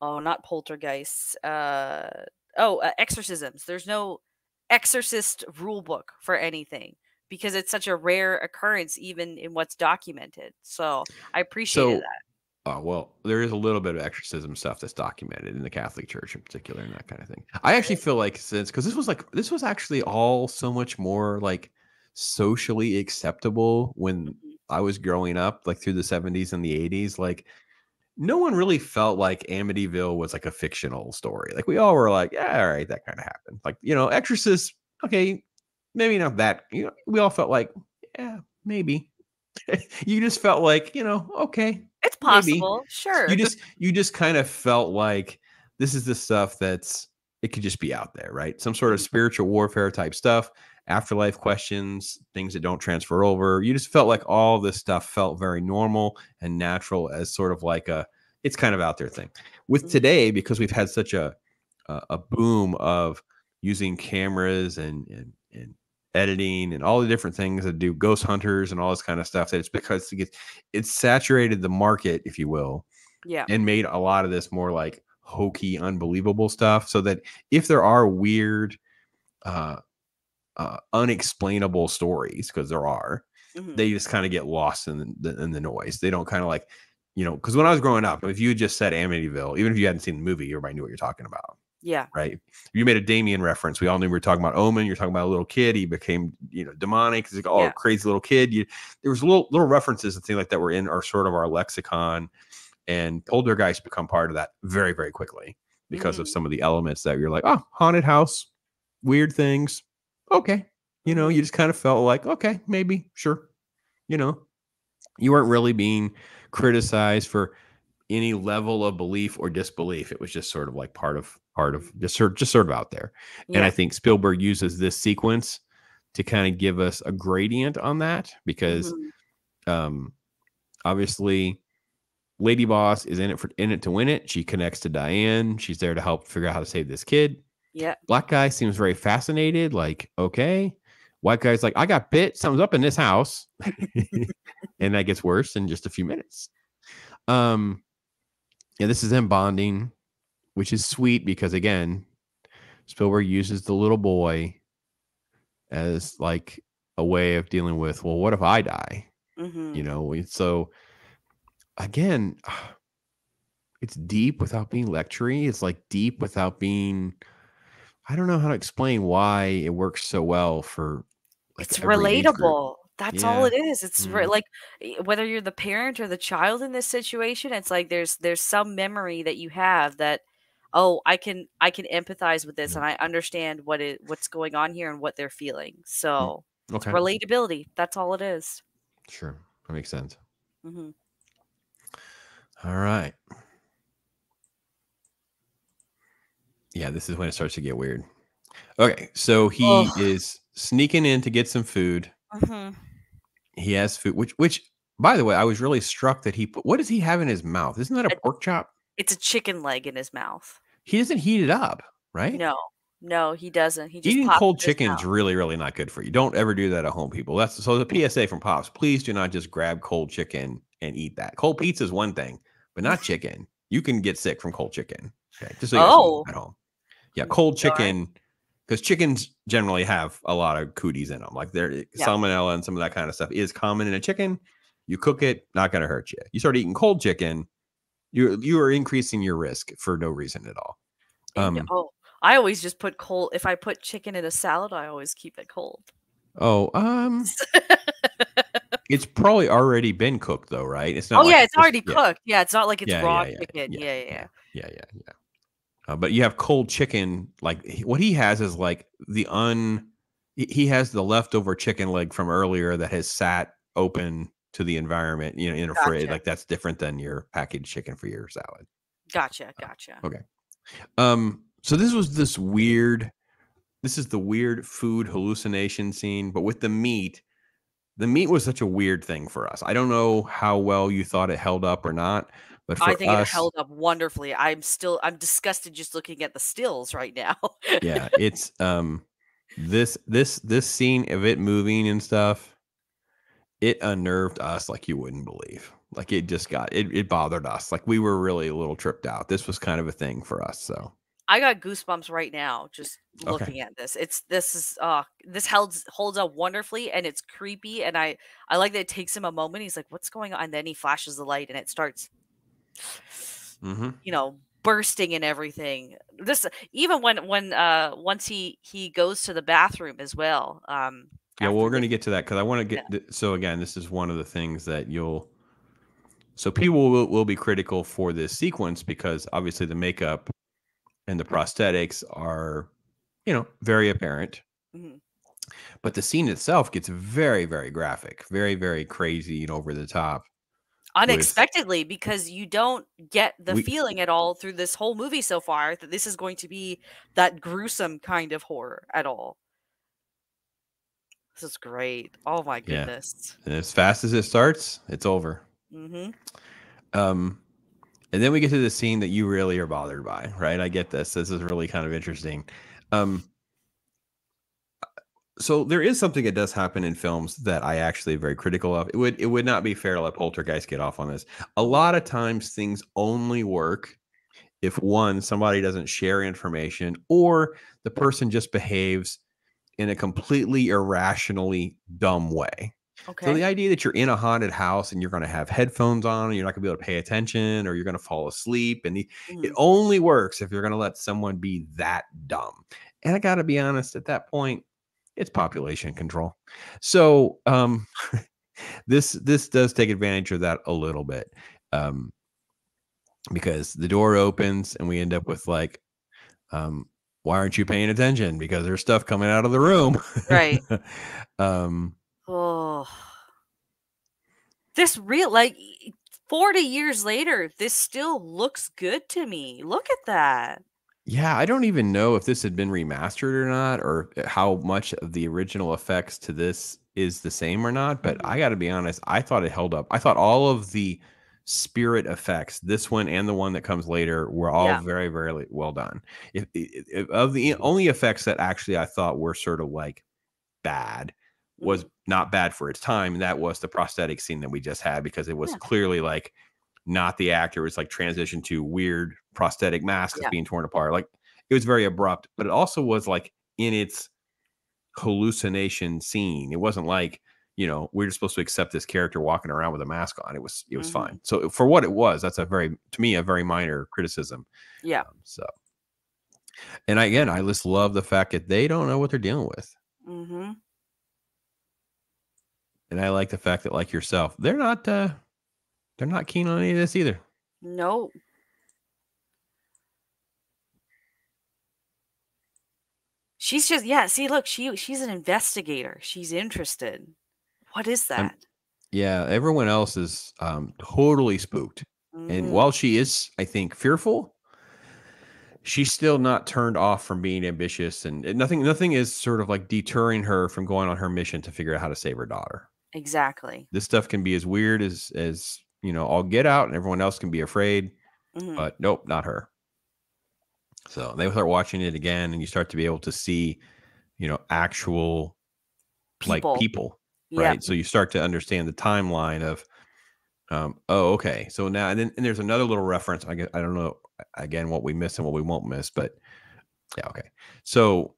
oh, not poltergeists. Uh, oh, uh, exorcisms. There's no exorcist rule book for anything, because it's such a rare occurrence, even in what's documented. So I appreciated so that. Oh, well, there is a little bit of exorcism stuff that's documented in the Catholic Church in particular, and that kind of thing. I actually feel like, since, because this was like, this was actually all so much more like socially acceptable when I was growing up, like through the seventies and the eighties, like no one really felt like Amityville was like a fictional story. Like we all were like, yeah, all right, that kind of happened. Like, you know, Exorcist, okay, maybe not that, you know, we all felt like, yeah, maybe. You just felt like, you know, okay, it's possible. Maybe. Sure. You just, you just kind of felt like this is the stuff that's, it could just be out there, right? Some sort of spiritual warfare type stuff, afterlife questions, things that don't transfer over. You just felt like all this stuff felt very normal and natural, as sort of like a, it's kind of out there thing. With today, because we've had such a, a boom of using cameras and, and, and, editing and all the different things that do ghost hunters and all this kind of stuff, that it's because it gets, it's saturated the market, if you will, yeah, and made a lot of this more like hokey, unbelievable stuff. So that if there are weird, uh, uh, unexplainable stories, because there are, mm-hmm. they just kind of get lost in the, in the noise. They don't kind of like, you know, because when I was growing up, if you had just said Amityville, even if you hadn't seen the movie, everybody knew what you're talking about. Yeah. Right. You made a Damien reference. We all knew we were talking about Omen. You're talking about a little kid. He became, you know, demonic. He's like, oh, yeah. Crazy little kid. You, there was little little references and things like that were in our sort of our lexicon, and poltergeist become part of that very, very quickly because mm-hmm. of some of the elements that you're like, oh, haunted house, weird things. Okay. You know, you just kind of felt like, okay, maybe, sure. You know, you weren't really being criticized for any level of belief or disbelief. It was just sort of like part of part of just sort, just sort of out there. Yeah. And I think Spielberg uses this sequence to kind of give us a gradient on that, because mm-hmm. um, obviously Lady Boss is in it for in it to win it. She connects to Diane. She's there to help figure out how to save this kid. Yeah. Black guy seems very fascinated. Like, okay. White guy's like, I got bit. Something's up in this house. And that gets worse in just a few minutes. Um, yeah, this is them bonding, which is sweet because, again, Spielberg uses the little boy as like a way of dealing with, well, what if I die? Mm-hmm. You know, so again, it's deep without being lectury. It's like deep without being, I don't know how to explain why it works so well for. Like, it's relatable. That's yeah. all it is. It's mm-hmm. like, whether you're the parent or the child in this situation, it's like there's there's some memory that you have that, oh, I can I can empathize with this, and I understand what it what's going on here and what they're feeling. So okay. It's relatability. That's all it is. Sure, that makes sense. Mm-hmm. All right. Yeah, this is when it starts to get weird. Okay, so he oh. is sneaking in to get some food. Mm-hmm. He has food, which, which, by the way, I was really struck that he. What does he have in his mouth? Isn't that a, a pork chop? It's a chicken leg in his mouth. He doesn't heat it up, right? No, no, he doesn't. He just eating cold chicken's really, really not good for you. Don't ever do that at home, people. That's so the P S A from Pops. Please do not just grab cold chicken and eat that. Cold pizza is one thing, but not chicken. You can get sick from cold chicken. Okay, just so you oh. at home. Yeah, cold chicken, because chickens generally have a lot of cooties in them. Like there, yeah. salmonella and some of that kind of stuff is common in a chicken. You cook it, not going to hurt you. You start eating cold chicken, You you are increasing your risk for no reason at all. Um, oh, I always just put cold. If I put chicken in a salad, I always keep it cold. Oh, um, it's probably already been cooked though, right? It's not. Oh like yeah, it's, it's already yeah. cooked. Yeah, it's not like it's yeah, raw yeah, yeah, chicken. Yeah, yeah, yeah, yeah, yeah. yeah, yeah. Uh, but you have cold chicken. Like what he has is like the un he has the leftover chicken leg from earlier that has sat open to the environment, you know, in a gotcha. fridge. Like that's different than your packaged chicken for your salad. Gotcha. Gotcha. Okay. Um, so this was this weird, this is the weird food hallucination scene, but with the meat, the meat was such a weird thing for us. I don't know how well you thought it held up or not, but for I think us, it held up wonderfully. I'm still, I'm disgusted just looking at the stills right now. Yeah. It's, um, this, this, this scene of it moving and stuff, it unnerved us like you wouldn't believe. Like it just got, it, it bothered us. Like we were really a little tripped out. This was kind of a thing for us. So I got goosebumps right now just looking okay. at this. It's, this is, uh, this held, holds up wonderfully, and it's creepy. And I, I like that it takes him a moment. He's like, what's going on? And then he flashes the light and it starts, mm-hmm. you know, bursting and everything. This, even when, when, uh, once he, he goes to the bathroom as well, um, yeah, well, we're going to get to that because I want to get. Yeah. So again, this is one of the things that you'll. So people will, will be critical for this sequence because obviously the makeup and the prosthetics are, you know, very apparent. Mm-hmm. But the scene itself gets very, very graphic, very, very crazy and over the top. Unexpectedly, with, because you don't get the we, feeling at all through this whole movie so far that this is going to be that gruesome kind of horror at all. This is great. Oh my goodness. Yeah. And as fast as it starts, it's over. Mm-hmm. Um, and then we get to the scene that you really are bothered by, right? I get this. This is really kind of interesting. Um, so there is something that does happen in films that I actually am very critical of. It would, it would not be fair to let Poltergeist get off on this. A lot of times things only work if one, somebody doesn't share information, or the person just behaves in a completely irrationally dumb way. Okay. So the idea that you're in a haunted house and you're going to have headphones on and you're not going to be able to pay attention or you're going to fall asleep, and the, mm. it only works if you're going to let someone be that dumb. And I got to be honest, at that point, it's population control. So um, this this does take advantage of that a little bit, um, because the door opens and we end up with like. Um, Why aren't you paying attention? Because there's stuff coming out of the room. Right. um, oh, this real, like forty years later, this still looks good to me. Look at that. Yeah. I don't even know if this had been remastered or not, or how much of the original effects to this is the same or not. But I got to be honest, I thought it held up. I thought all of the spirit effects, this one and the one that comes later, were all yeah. very, very well done. If, if, if of the only effects that actually I thought were sort of like bad was not bad for its time, and that was the prosthetic scene that we just had, because it was yeah. clearly like not the actor. It was like transition to weird prosthetic masks yeah. being torn apart. Like it was very abrupt, but it also was like in its hallucination scene. It wasn't like, you know, we're just supposed to accept this character walking around with a mask on. It was, it was mm-hmm. fine. So for what it was, that's a very, to me, a very minor criticism. Yeah. Um, so, and I, again, I just love the fact that they don't know what they're dealing with. Mm-hmm. And I like the fact that, like yourself, they're not, uh, they're not keen on any of this either. No. She's just, yeah. See, look, she, she's an investigator. She's interested. What is that? I'm, yeah, everyone else is um, totally spooked. Mm-hmm. And while she is, I think, fearful, she's still not turned off from being ambitious. And nothing nothing is sort of like deterring her from going on her mission to figure out how to save her daughter. Exactly. This stuff can be as weird as, as you know, all get out, and everyone else can be afraid. Mm-hmm. But nope, not her. So they start watching it again, and you start to be able to see, you know, actual people. like people. Right. Yeah. So you start to understand the timeline of, um, oh, okay. So now, and then and there's another little reference. I, I don't know, again, what we miss and what we won't miss, but yeah. Okay. So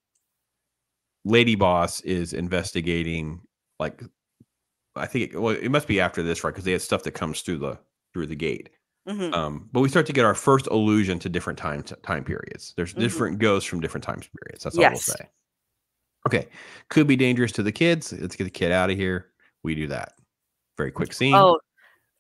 Lady Boss is investigating, like, I think it, well, it must be after this, right? Cause they had stuff that comes through the, through the gate. Mm-hmm. Um, but we start to get our first allusion to different time, time periods. There's mm-hmm. different ghosts from different time periods. That's all yes. we'll say. Okay, could be dangerous to the kids. Let's get the kid out of here. We do that. Very quick scene. Oh,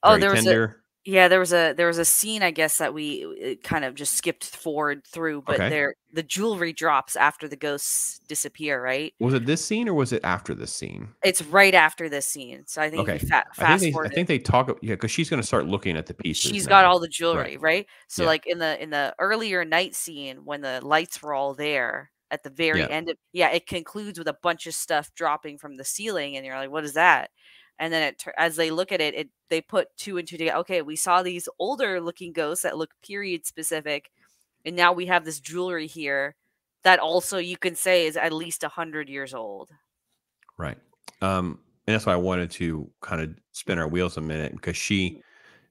oh, there was a, Yeah, there was a there was a scene, I guess, that we it kind of just skipped forward through, but okay. there the jewelry drops after the ghosts disappear, right? Was it this scene or was it after this scene? It's right after this scene, so I think okay. fa fast I think, they, I think they talk, yeah, because she's going to start looking at the pieces. She's now. got all the jewelry, right? right? So, yeah. like in the in the earlier night scene when the lights were all there at the very yeah. end, of, yeah, it concludes with a bunch of stuff dropping from the ceiling, and you're like, what is that? And then it, as they look at it, it, they put two and two together. Okay, we saw these older looking ghosts that look period specific. And now we have this jewelry here that also you can say is at least one hundred years old. Right. Um, and that's why I wanted to kind of spin our wheels a minute, because she,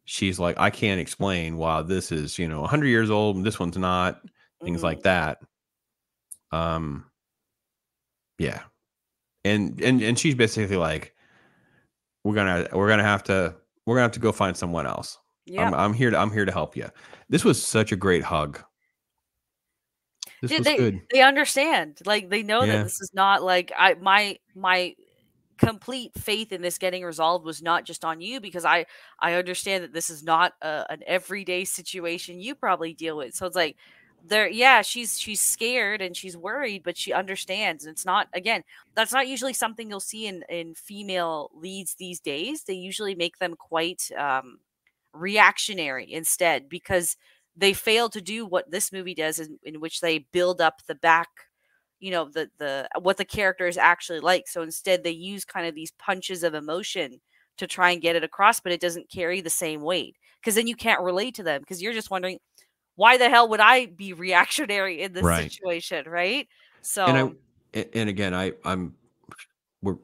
she's like, I can't explain why this is, you know, one hundred years old and this one's not, things mm-hmm. like that. Um, yeah. And, and, and she's basically like, We're gonna we're gonna have to we're gonna have to go find someone else. Yeah, I'm, I'm here to I'm here to help you. This was such a great hug. This Dude, was they, good. They understand, like they know yeah. that this is not like I my my complete faith in this getting resolved was not just on you, because I I understand that this is not a, an everyday situation you probably deal with. So it's like there, yeah, she's she's scared and she's worried, but she understands. And it's not, again, that's not usually something you'll see in in female leads these days. They usually make them quite um, reactionary instead, because they fail to do what this movie does, in, in which they build up the back, you know, the the what the character is actually like. So instead, they use kind of these punches of emotion to try and get it across, but it doesn't carry the same weight, because then you can't relate to them, because you're just wondering, why the hell would I be reactionary in this right. situation, right? So, and I, and again, I, I'm, we're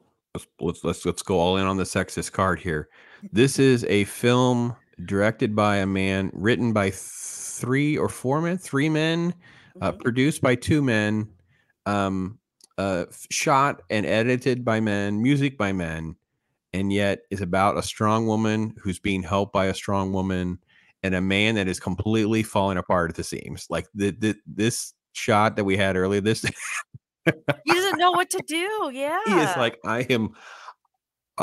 let's let's let's go all in on the sexist card here. This is a film directed by a man, written by three or four men, three men, mm-hmm. uh, produced by two men, um, uh, shot and edited by men, music by men, and yet is about a strong woman who's being helped by a strong woman. And a man that is completely falling apart at the seams. Like the, the this shot that we had earlier, this he doesn't know what to do. Yeah, he is like, I am.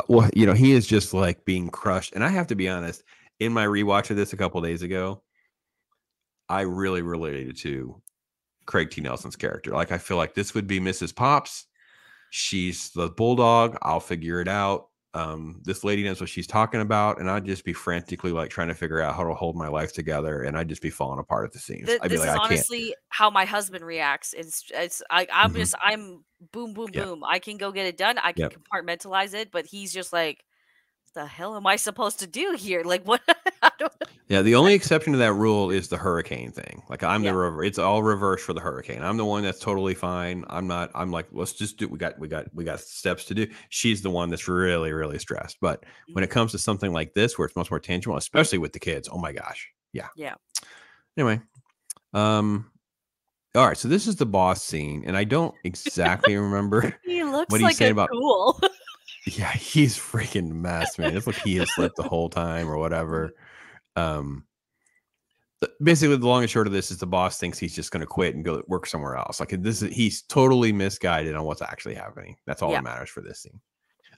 Well, you know, he is just like being crushed. And I have to be honest, in my rewatch of this a couple of days ago, I really related to Craig T. Nelson's character. Like, I feel like this would be Missus Pops. She's the bulldog. I'll figure it out. Um, this lady knows what she's talking about, and I'd just be frantically like trying to figure out how to hold my life together, and I'd just be falling apart at the seams. Th I'd this be like, is I honestly can't. How my husband reacts. It's, it's I, I'm mm-hmm. just I'm boom, boom, yep. boom. I can go get it done. I can yep. compartmentalize it, but he's just like, "The hell am I supposed to do here? Like what?" I don't yeah, the only exception to that rule is the hurricane thing. Like I'm yeah. the reverse. It's all reverse for the hurricane. I'm the one that's totally fine. I'm not. I'm like, let's just do. We got. We got. We got steps to do. She's the one that's really, really stressed. But mm-hmm. when it comes to something like this, where it's much more tangible, especially with the kids, oh my gosh, yeah, yeah. Anyway, um, all right. So this is the boss scene, and I don't exactly remember. He looks what he like said a about cool. Yeah, he's freaking mess, man. It's like he has slept the whole time or whatever. Um, basically, the long and short of this is the boss thinks he's just going to quit and go work somewhere else. Like this is he's totally misguided on what's actually happening. That's all yeah. that matters for this scene.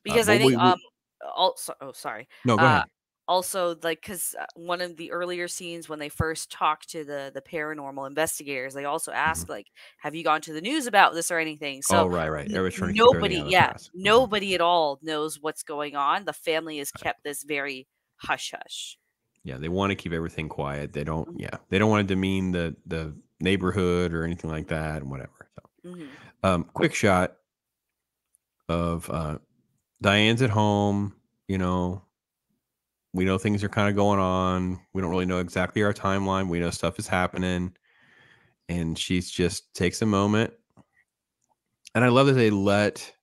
Because uh, I think we, we, um, also, oh sorry, no, go uh, ahead. Also, like, because one of the earlier scenes when they first talk to the the paranormal investigators, they also ask, mm-hmm. like, have you gone to the news about this or anything? So oh, right, right. Nobody, yeah, nobody at all knows what's going on. The family has kept right. this very hush-hush. Yeah, they want to keep everything quiet. They don't, mm-hmm. yeah, they don't want to demean the the neighborhood or anything like that and whatever. So, mm-hmm. um, quick shot of uh, Diane's at home, you know, we know things are kind of going on. We don't really know exactly our timeline. We know stuff is happening. And she just takes a moment. And I love that they let,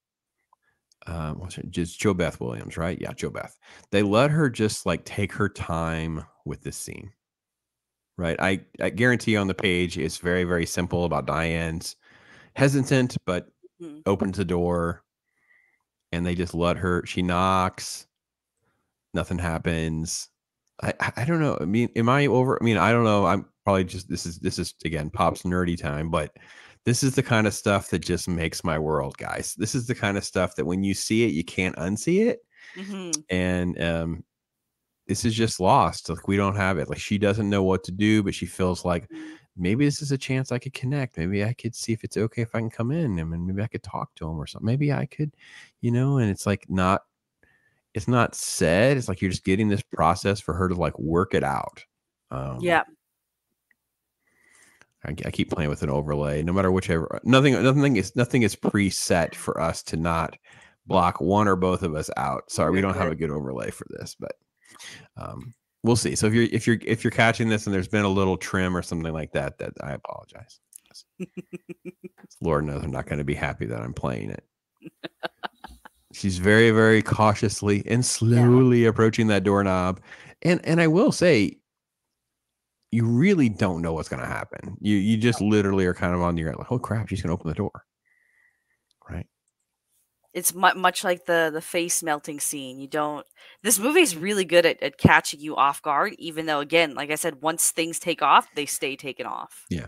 um, what's her, just Jo Beth Williams, right? Yeah, Jo Beth. They let her just like take her time with this scene, right? I, I guarantee on the page, it's very, very simple about Diane's hesitant, but mm-hmm. opens the door. And they just let her, she knocks. Nothing happens. I I don't know. I mean, am I over? I mean, I don't know. I'm probably just this is this is again Pop's nerdy time, but this is the kind of stuff that just makes my world, guys. This is the kind of stuff that when you see it, you can't unsee it. Mm-hmm. And um, this is just lost. Like, we don't have it. Like, she doesn't know what to do, but she feels like maybe this is a chance I could connect. Maybe I could see if it's okay if I can come in, and maybe I could talk to him or something. Maybe I could, you know, and it's like not, it's not said. It's like you're just getting this process for her to like work it out. Um, yeah. I, I keep playing with an overlay. No matter whichever, nothing, nothing is nothing is preset for us to not block one or both of us out. Sorry, we don't have a good overlay for this, but um, we'll see. So if you're if you're if you're catching this and there's been a little trim or something like that, that I apologize. Lord knows I'm not going to be happy that I'm playing it. She's very, very cautiously and slowly yeah. approaching that doorknob, and and I will say, you really don't know what's going to happen. You you just literally are kind of on your like, oh crap, she's going to open the door, right? It's mu much like the the face melting scene. You don't. This movie is really good at, at catching you off guard, even though, again, like I said, once things take off, they stay taken off. Yeah.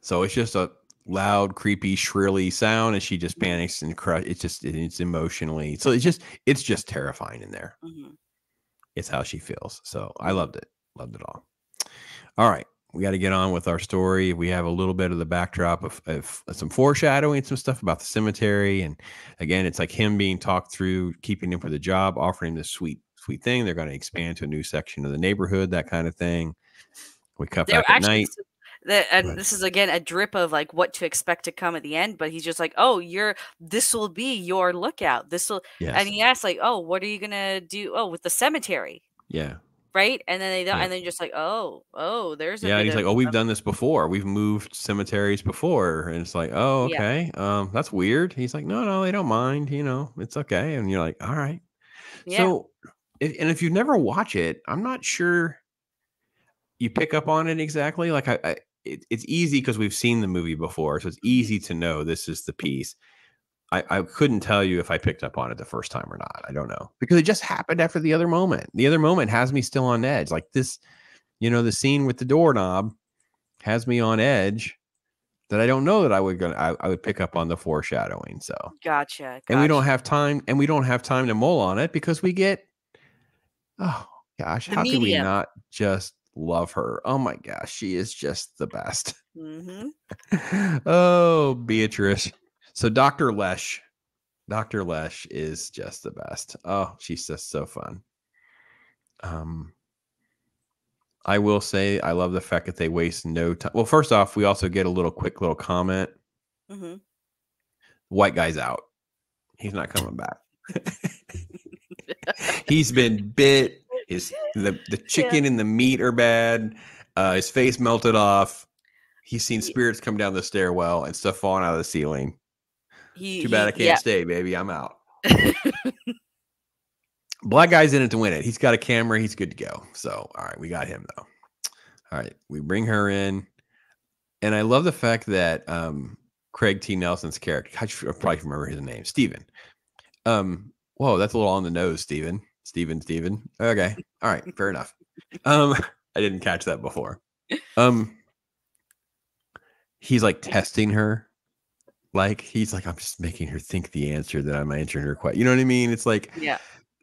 So it's just a loud, creepy, shrilly sound, and she just panics and crush. It's just it, it's emotionally. So it's just it's just terrifying in there. Mm-hmm. It's how she feels. So I loved it. Loved it all. All right, we got to get on with our story. We have a little bit of the backdrop of, of some foreshadowing, some stuff about the cemetery. And again, it's like him being talked through, keeping him for the job, offering him this sweet, sweet thing. They're going to expand to a new section of the neighborhood, that kind of thing. We cut back at night. The, and this is, again, a drip of like what to expect to come at the end. But he's just like, oh, you're this will be your lookout. This will. Yes. And he asks like, oh, what are you going to do? Oh, with the cemetery. Yeah. Right, and then they don't, yeah. and then just like, oh, oh, there's a yeah. And he's like, oh, we've done this before. We've moved cemeteries before, and it's like, oh, okay, yeah. um, that's weird. He's like, no, no, they don't mind. You know, it's okay. And you're like, all right. Yeah. So, if, and if you never watch it, I'm not sure you pick up on it exactly. Like, I, I it, it's easy because we've seen the movie before, so it's easy to know this is the piece. I, I couldn't tell you if I picked up on it the first time or not. I don't know, because it just happened after the other moment. The other moment has me still on edge. Like this, you know, the scene with the doorknob has me on edge that I don't know that I would gonna I, I would pick up on the foreshadowing. So gotcha, gotcha. And we don't have time, and we don't have time to mull on it because we get, oh gosh, the how media. Can we not just love her? Oh my gosh, she is just the best. Mm-hmm. Oh, Beatrice. So Doctor Lesh, Doctor Lesh is just the best. Oh, she's just so fun. Um, I will say I love the fact that they waste no time. Well, first off, we also get a little quick little comment. Mm-hmm. White guy's out. He's not coming back. He's been bit. His the the chicken yeah. and the meat are bad. Uh, his face melted off. He's seen spirits come down the stairwell and stuff falling out of the ceiling. He, Too bad he, I can't yeah. stay, baby. I'm out. Black guy's in it to win it. He's got a camera. He's good to go. So, all right. We got him, though. All right. We bring her in. And I love the fact that um, Craig T. Nelson's character, I probably remember his name, Steven. Um, whoa, that's a little on the nose, Steven. Steven, Steven. Okay. All right. Fair enough. Um, I didn't catch that before. Um, he's like testing her. Like, he's like, I'm just making her think the answer that I'm answering her question. You know what I mean? It's like, yeah,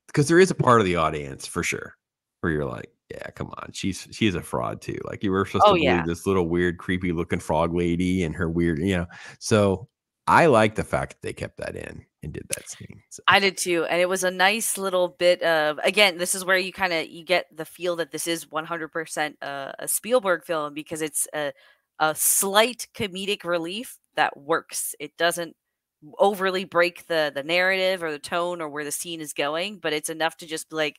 because there is a part of the audience for sure where you're like, yeah, come on, she's she's a fraud too. Like, you were supposed oh, to yeah. believe this little weird, creepy looking frog lady and her weird, you know. So I like the fact that they kept that in and did that scene. So. I did too, and it was a nice little bit of, again, this is where you kind of you get the feel that this is one hundred percent uh, a Spielberg film, because it's a a slight comedic relief that works. It doesn't overly break the the narrative or the tone or where the scene is going, but it's enough to just be like,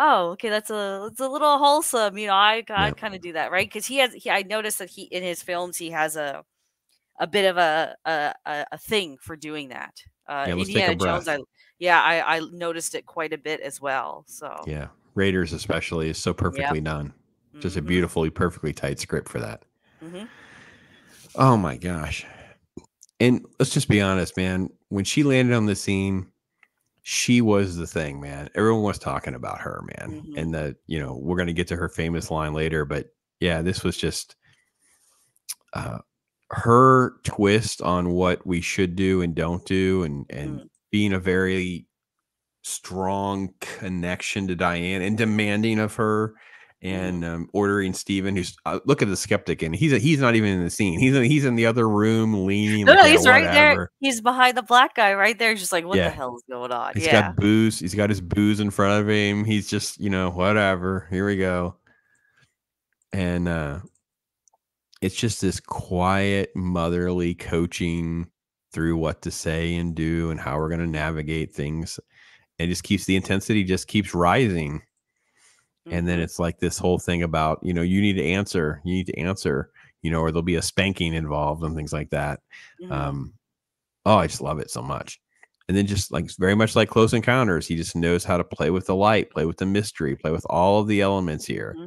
oh, okay, that's a it's a little wholesome, you know. I I yep. kind of do that, right? Because he has, he, I noticed that he in his films he has a a bit of a a, a thing for doing that. Uh, yeah, let's Indiana take a breath. Jones, I, yeah, I I noticed it quite a bit as well. So yeah, Raiders especially is so perfectly yep. done. Just mm-hmm. a beautifully, perfectly tight script for that. Mm-hmm. Oh my gosh. And let's just be honest, man. When she landed on the scene, she was the thing, man. Everyone was talking about her, man. Mm-hmm. And the, you know, we're going to get to her famous line later, but yeah, this was just uh, her twist on what we should do and don't do, and, and mm-hmm. being a very strong connection to Diane and demanding of her, and um, ordering Steven, who's uh, look at the skeptic, and he's a, he's not even in the scene. He's a, he's in the other room leaning. No, like, no, he's right there. He's behind the black guy right there. Just like, what yeah. the hell is going on? He's yeah. got booze. He's got his booze in front of him. He's just, you know, whatever. Here we go. And uh, it's just this quiet, motherly coaching through what to say and do and how we're going to navigate things. And just keeps the intensity just keeps rising. And then it's like this whole thing about, you know, you need to answer, you need to answer, you know, or there'll be a spanking involved and things like that. Mm-hmm. Um, oh, I just love it so much. And then just like very much like Close Encounters, he just knows how to play with the light, play with the mystery, play with all of the elements here. Mm-hmm.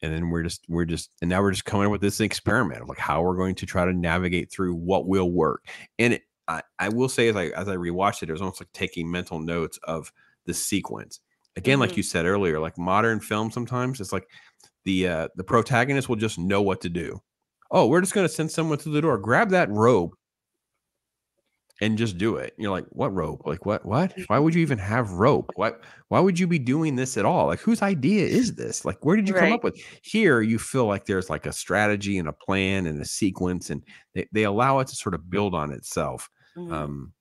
And then we're just, we're just, and now we're just coming up with this experiment of like how we're going to try to navigate through what will work. And it, I, I will say, as I, as I rewatched it, it was almost like taking mental notes of the sequence. Again, like you said earlier, like modern film, sometimes it's like the uh, the protagonist will just know what to do. Oh, we're just going to send someone through the door. Grab that rope and just do it. And you're like, what rope? Like, what? What? Why would you even have rope? Why? Why would you be doing this at all? Like, whose idea is this? Like, where did you right. come up with? Here, you feel like there's like a strategy and a plan and a sequence, and they, they allow it to sort of build on itself, mm-hmm. um,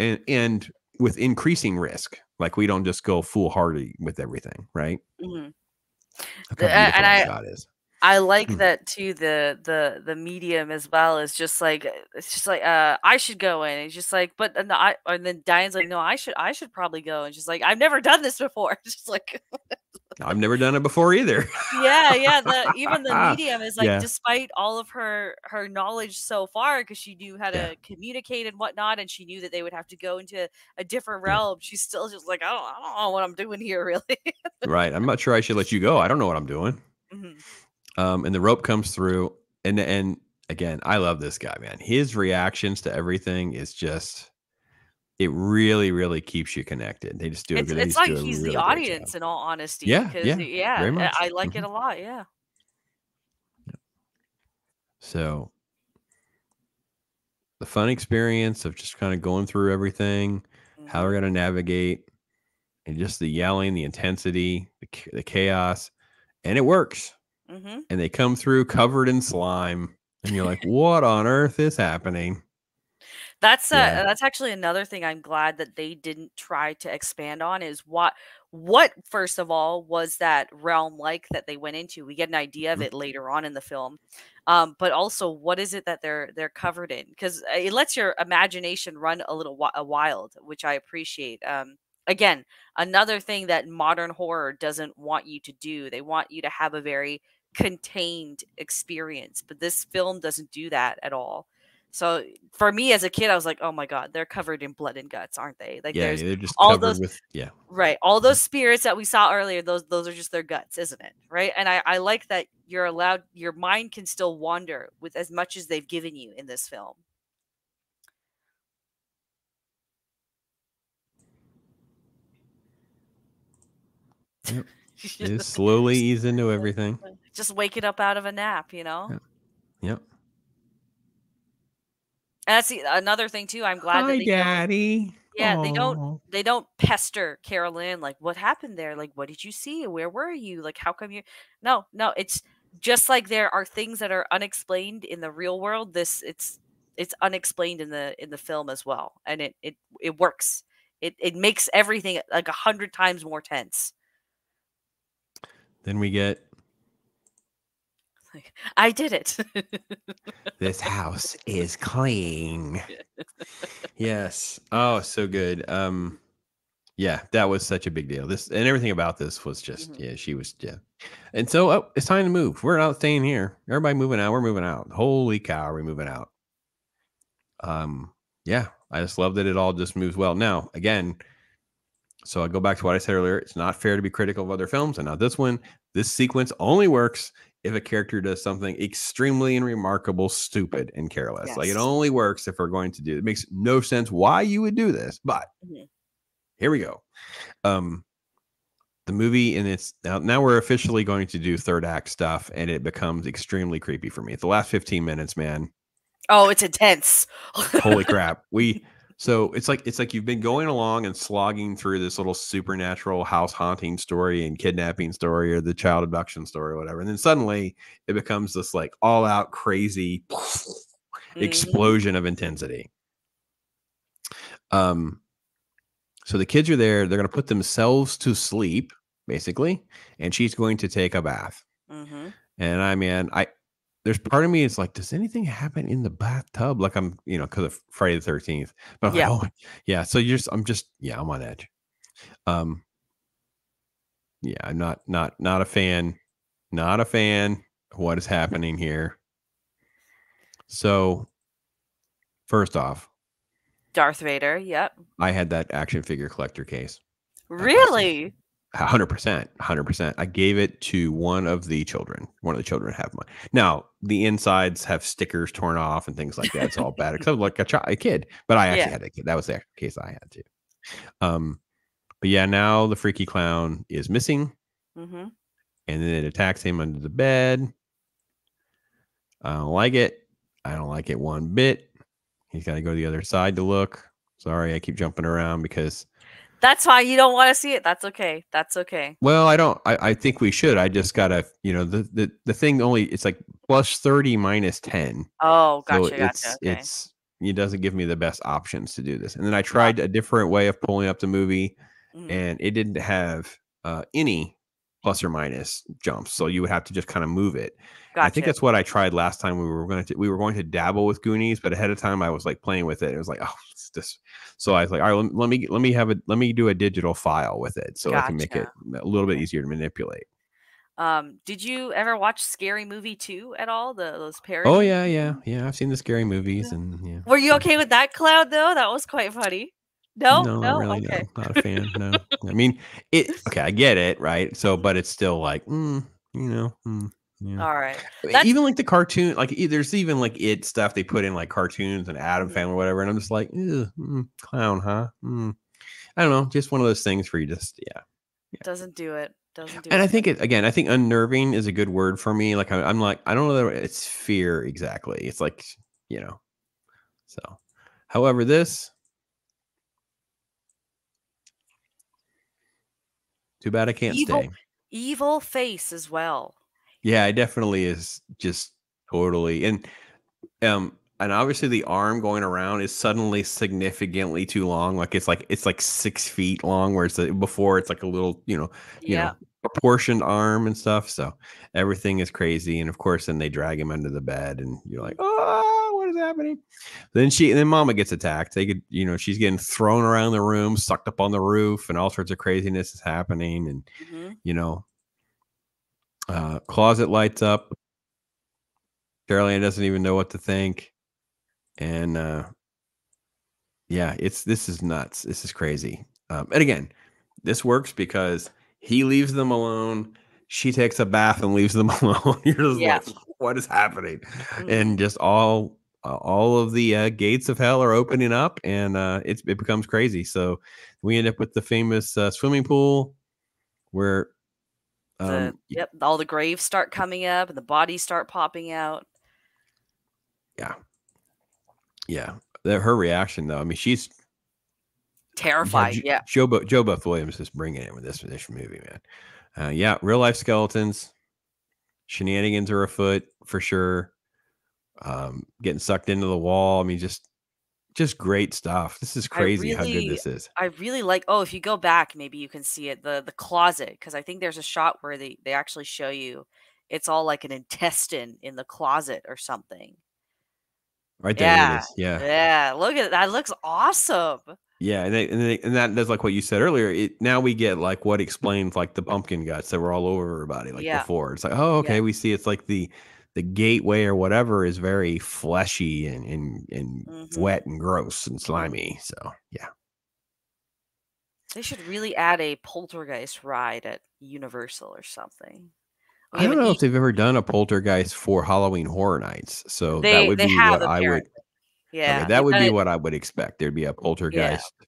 and and with increasing risk. Like, we don't just go foolhardy with everything, right? Mm-hmm. The, and I, shot is. I like mm-hmm. that too. The the the medium as well is just like it's just like uh, I should go in. It's just like, but and the, I and then Diane's like, no, I should I should probably go. And she's like, I've never done this before. It's just like I've never done it before either. yeah, yeah. The, even the medium is like, yeah. despite all of her her knowledge so far, because she knew how to yeah. communicate and whatnot, and she knew that they would have to go into a, a different realm. She's still just like, I don't, I don't know what I'm doing here, really. Right. I'm not sure I should let you go. I don't know what I'm doing. Mm-hmm. um, and the rope comes through, and and again, I love this guy, man. His reactions to everything is just. It really, really keeps you connected. They just do it. It's, it's like he's really the audience, in all honesty. Yeah, yeah, yeah. I like mm-hmm. it a lot. Yeah. So the fun experience of just kind of going through everything, mm-hmm. how we're going to navigate, and just the yelling, the intensity, the, the chaos, and it works. Mm-hmm. And they come through covered in slime, and you're like, "What on earth is happening?" That's uh, yeah. that's actually another thing I'm glad that they didn't try to expand on is what what first of all was that realm like that they went into. We get an idea of it later on in the film, um, but also what is it that they're they're covered in, because it lets your imagination run a little a wild, which I appreciate. Um, again, another thing that modern horror doesn't want you to do. They want you to have a very contained experience, but this film doesn't do that at all. So for me as a kid, I was like, "Oh my God, they're covered in blood and guts, aren't they?" Like, yeah, there's they're just all those, with, yeah, right. All those spirits that we saw earlier, those those are just their guts, isn't it? Right? And I I like that you're allowed, your mind can still wander with as much as they've given you in this film. Yep. Just slowly ease into everything. Just wake it up out of a nap, you know. Yep. Yep. And that's the, another thing too. I'm glad Hi, that they Daddy. Yeah, Aww. they don't they don't pester Carol Ann like, what happened there? Like, what did you see? Where were you? Like, how come you? No, no. It's just like there are things that are unexplained in the real world. This it's it's unexplained in the in the film as well, and it it it works. It it makes everything like a hundred times more tense. Then we get. Like, I did it. This house is clean. Yes. Oh, so good. Um, yeah, that was such a big deal. This and everything about this was just, mm-hmm. yeah, she was, yeah. And so oh, it's time to move. We're not staying here. Everybody moving out. We're moving out. Holy cow, are we moving out? Um, yeah, I just love that it all just moves well. Now, again, so I go back to what I said earlier. It's not fair to be critical of other films, and not this one. This sequence only works if a character does something extremely and remarkable, stupid, and careless. Yes. Like, it only works if we're going to do it. It makes no sense why you would do this, but mm-hmm. here we go. Um, the movie, and it's now, now we're officially going to do third act stuff, and it becomes extremely creepy for me. The last fifteen minutes, man. Oh, it's intense. Holy crap. We So it's like it's like you've been going along and slogging through this little supernatural house haunting story and kidnapping story or the child abduction story or whatever. And then suddenly it becomes this like all out crazy mm-hmm. explosion of intensity. Um, so the kids are there. They're going to put themselves to sleep, basically. And she's going to take a bath. Mm-hmm. And I mean, I there's part of me is like, does anything happen in the bathtub? Like I'm, you know, because of Friday the thirteenth. But I'm yeah. Like, oh, yeah. So you're just, I'm just, yeah, I'm on edge. Um, yeah, I'm not, not, not a fan, not a fan of what is happening here. So first off, Darth Vader. Yep. I had that action figure collector case. Really? one hundred percent. one hundred percent. I gave it to one of the children. One of the children have mine. Now, the insides have stickers torn off and things like that. It's all bad. Except like a, child, a kid. But I actually yeah. had a kid. That was the actual case I had too. Um, but yeah, now the freaky clown is missing. Mm-hmm. And then it attacks him under the bed. I don't like it. I don't like it one bit. He's got to go to the other side to look. Sorry, I keep jumping around because... That's fine. You don't want to see it. That's okay. That's okay. Well, I don't... I, I think we should. I just got to... You know, the, the, the thing only... It's like plus thirty minus ten. Oh, gotcha. So it's, gotcha. Okay. It's, it doesn't give me the best options to do this. And then I tried a different way of pulling up the movie, mm-hmm. and it didn't have uh, any plus or minus jumps. So you would have to just kind of move it. Gotcha. I think that's what I tried last time. We were going to we were going to dabble with Goonies, but ahead of time I was like playing with it. It was like, oh, it's this. So I was like, all right, let me, let me let me have a let me do a digital file with it, so gotcha. I can make it a little bit easier to manipulate. Um, did you ever watch Scary Movie two at all? The those parodies? Oh yeah, yeah, yeah. I've seen the Scary Movies, and yeah. Were you okay with that, Cloud? Though that was quite funny. No, no, no really, okay. No, not a fan. No, I mean it. Okay, I get it, right? So, but it's still like, mm, you know. Mm. Yeah. All right. That's even like the cartoon, like there's even like it stuff they put in like cartoons and Adam Family, or whatever. And I'm just like, mm, clown, huh? Mm. I don't know. Just one of those things where you just, yeah. yeah. Doesn't do it. Doesn't do and it. And I think it, again, I think unnerving is a good word for me. Like I'm, I'm like, I don't know that it's fear exactly. It's like, you know, so however, this. Too bad I can't evil, stay. Evil face as well. Yeah, it definitely is just totally. And um and obviously the arm going around is suddenly significantly too long. Like it's like it's like six feet long, where it's like, before it's like a little, you know, you yeah. know, proportioned arm and stuff. So everything is crazy. And of course, then they drag him under the bed and you're like, oh, what is happening? Then she and then Mama gets attacked. They could, you know, she's getting thrown around the room, sucked up on the roof, and all sorts of craziness is happening. And mm-hmm. you know. Uh, closet lights up. Carrie Ann doesn't even know what to think. And uh, yeah, it's this is nuts. This is crazy. Um, and again, this works because he leaves them alone. She takes a bath and leaves them alone. You're just yeah. like, what is happening? And just all uh, all of the uh, gates of hell are opening up, and uh, it's, it becomes crazy. So we end up with the famous uh, swimming pool where... The, um, yep, all the graves start coming up and the bodies start popping out. Yeah. Yeah. The, her reaction, though, I mean, she's terrified. You know, yeah. Joe, Joe Buff Williams is bringing it with this, with this movie, man. Uh, yeah. Real life skeletons. Shenanigans are afoot for sure. Um, getting sucked into the wall. I mean, just. Just great stuff. This is crazy really, how good this is. I really like, oh, if you go back, maybe you can see it, the the closet, because I think there's a shot where they, they actually show you it's all like an intestine in the closet or something. Right there yeah. it is. Yeah. Yeah. Look at that. Looks awesome. Yeah. And, they, and, they, and that does like what you said earlier. It, now we get like what explains like the pumpkin guts that were all over everybody like yeah. before. It's like, oh, okay. Yeah. We see it's like the... the gateway or whatever is very fleshy and and, and mm-hmm. wet and gross and slimy. So yeah, they should really add a poltergeist ride at Universal or something. We I don't know eaten. if they've ever done a poltergeist for Halloween Horror Nights. So they, that would be what I would. Yeah, okay, that would be it. what I would expect. There'd be a poltergeist yeah.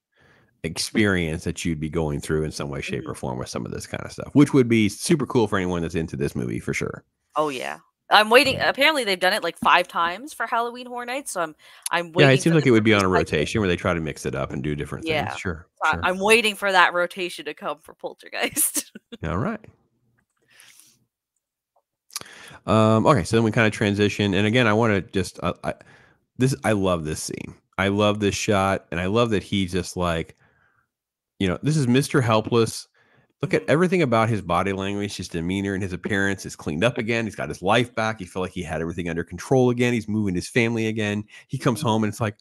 experience that you'd be going through in some way, shape, mm-hmm. or form with some of this kind of stuff, which would be super cool for anyone that's into this movie for sure. Oh yeah. I'm waiting. Apparently, they've done it like five times for Halloween Horror Nights, so I'm I'm waiting. Yeah, it seems like it would be on a rotation where they try to mix it up and do different yeah. things. Sure, so sure. I'm waiting for that rotation to come for Poltergeist. All right. Um, okay, so then we kind of transition, and again, I want to just uh, I, this. I love this scene. I love this shot, and I love that he just like, you know, this is Mister Helpless. Look at everything about his body language, his demeanor and his appearance is cleaned up again. He's got his life back. He felt like he had everything under control again. He's moving his family again. He comes home and it's like,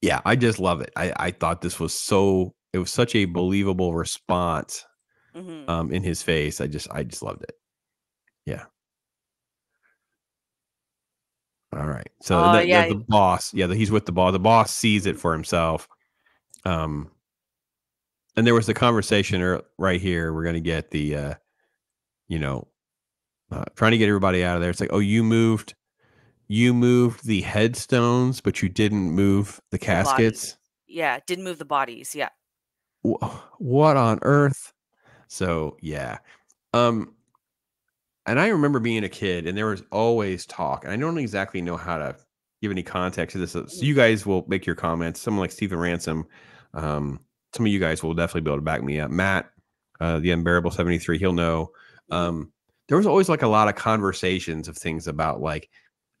yeah, I just love it. I, I thought this was so, it was such a believable response mm-hmm. um, in his face. I just, I just loved it. Yeah. All right. So uh, the, yeah. the, the boss, yeah, the, he's with the boss. The boss sees it for himself. Um, And there was the conversation or right here. We're going to get the, uh, you know, uh, trying to get everybody out of there. It's like, oh, you moved, you moved the headstones, but you didn't move the caskets. The yeah. Didn't move the bodies. Yeah. What on earth? So, yeah. Um, and I remember being a kid and there was always talk and I don't exactly know how to give any context to this. So you guys will make your comments. Someone like Stephen Ransom, um, some of you guys will definitely be able to back me up. Matt, uh, the Unbearable seventy-three, he'll know. Um, there was always like a lot of conversations of things about like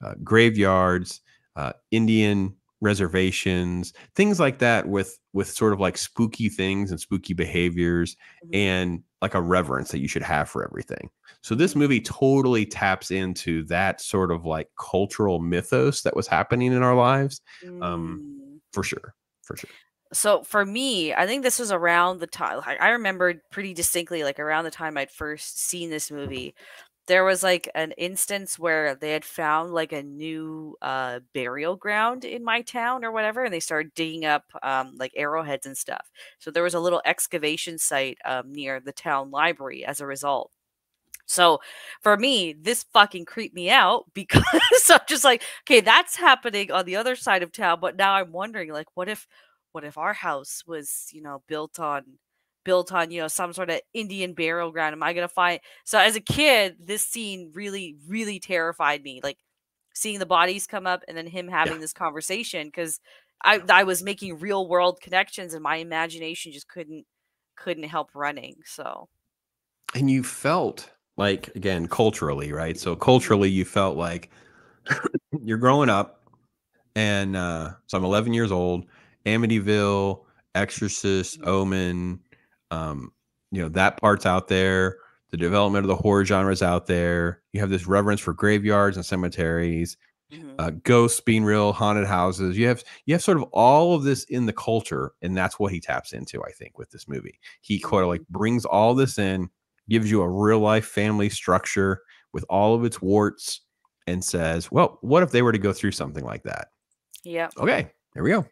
uh, graveyards, uh, Indian reservations, things like that with with sort of like spooky things and spooky behaviors mm-hmm. and like a reverence that you should have for everything. So this movie totally taps into that sort of like cultural mythos that was happening in our lives um, for sure, for sure. So for me, I think this was around the time I remembered pretty distinctly, like around the time I'd first seen this movie, there was like an instance where they had found like a new uh, burial ground in my town or whatever. And they started digging up um, like arrowheads and stuff. So there was a little excavation site um, near the town library as a result. So for me, this fucking creeped me out because I'm just like, okay, that's happening on the other side of town. But now I'm wondering like, what if, What if our house was, you know, built on, built on, you know, some sort of Indian burial ground? Am I going to find? So as a kid, this scene really, really terrified me. Like seeing the bodies come up and then him having yeah. this conversation because I, I was making real world connections and my imagination just couldn't, couldn't help running. So. And you felt like, again, culturally, right? So culturally, you felt like you're growing up and uh, so I'm eleven years old. Amityville, Exorcist, Omen, um, you know, that part's out there. The development of the horror genre is out there. You have this reverence for graveyards and cemeteries, mm-hmm. uh, ghosts being real, haunted houses. You have you have sort of all of this in the culture, and that's what he taps into, I think, with this movie. He quite like brings all this in, gives you a real life family structure with all of its warts, and says, "Well, what if they were to go through something like that?" Yeah. Okay, there we go.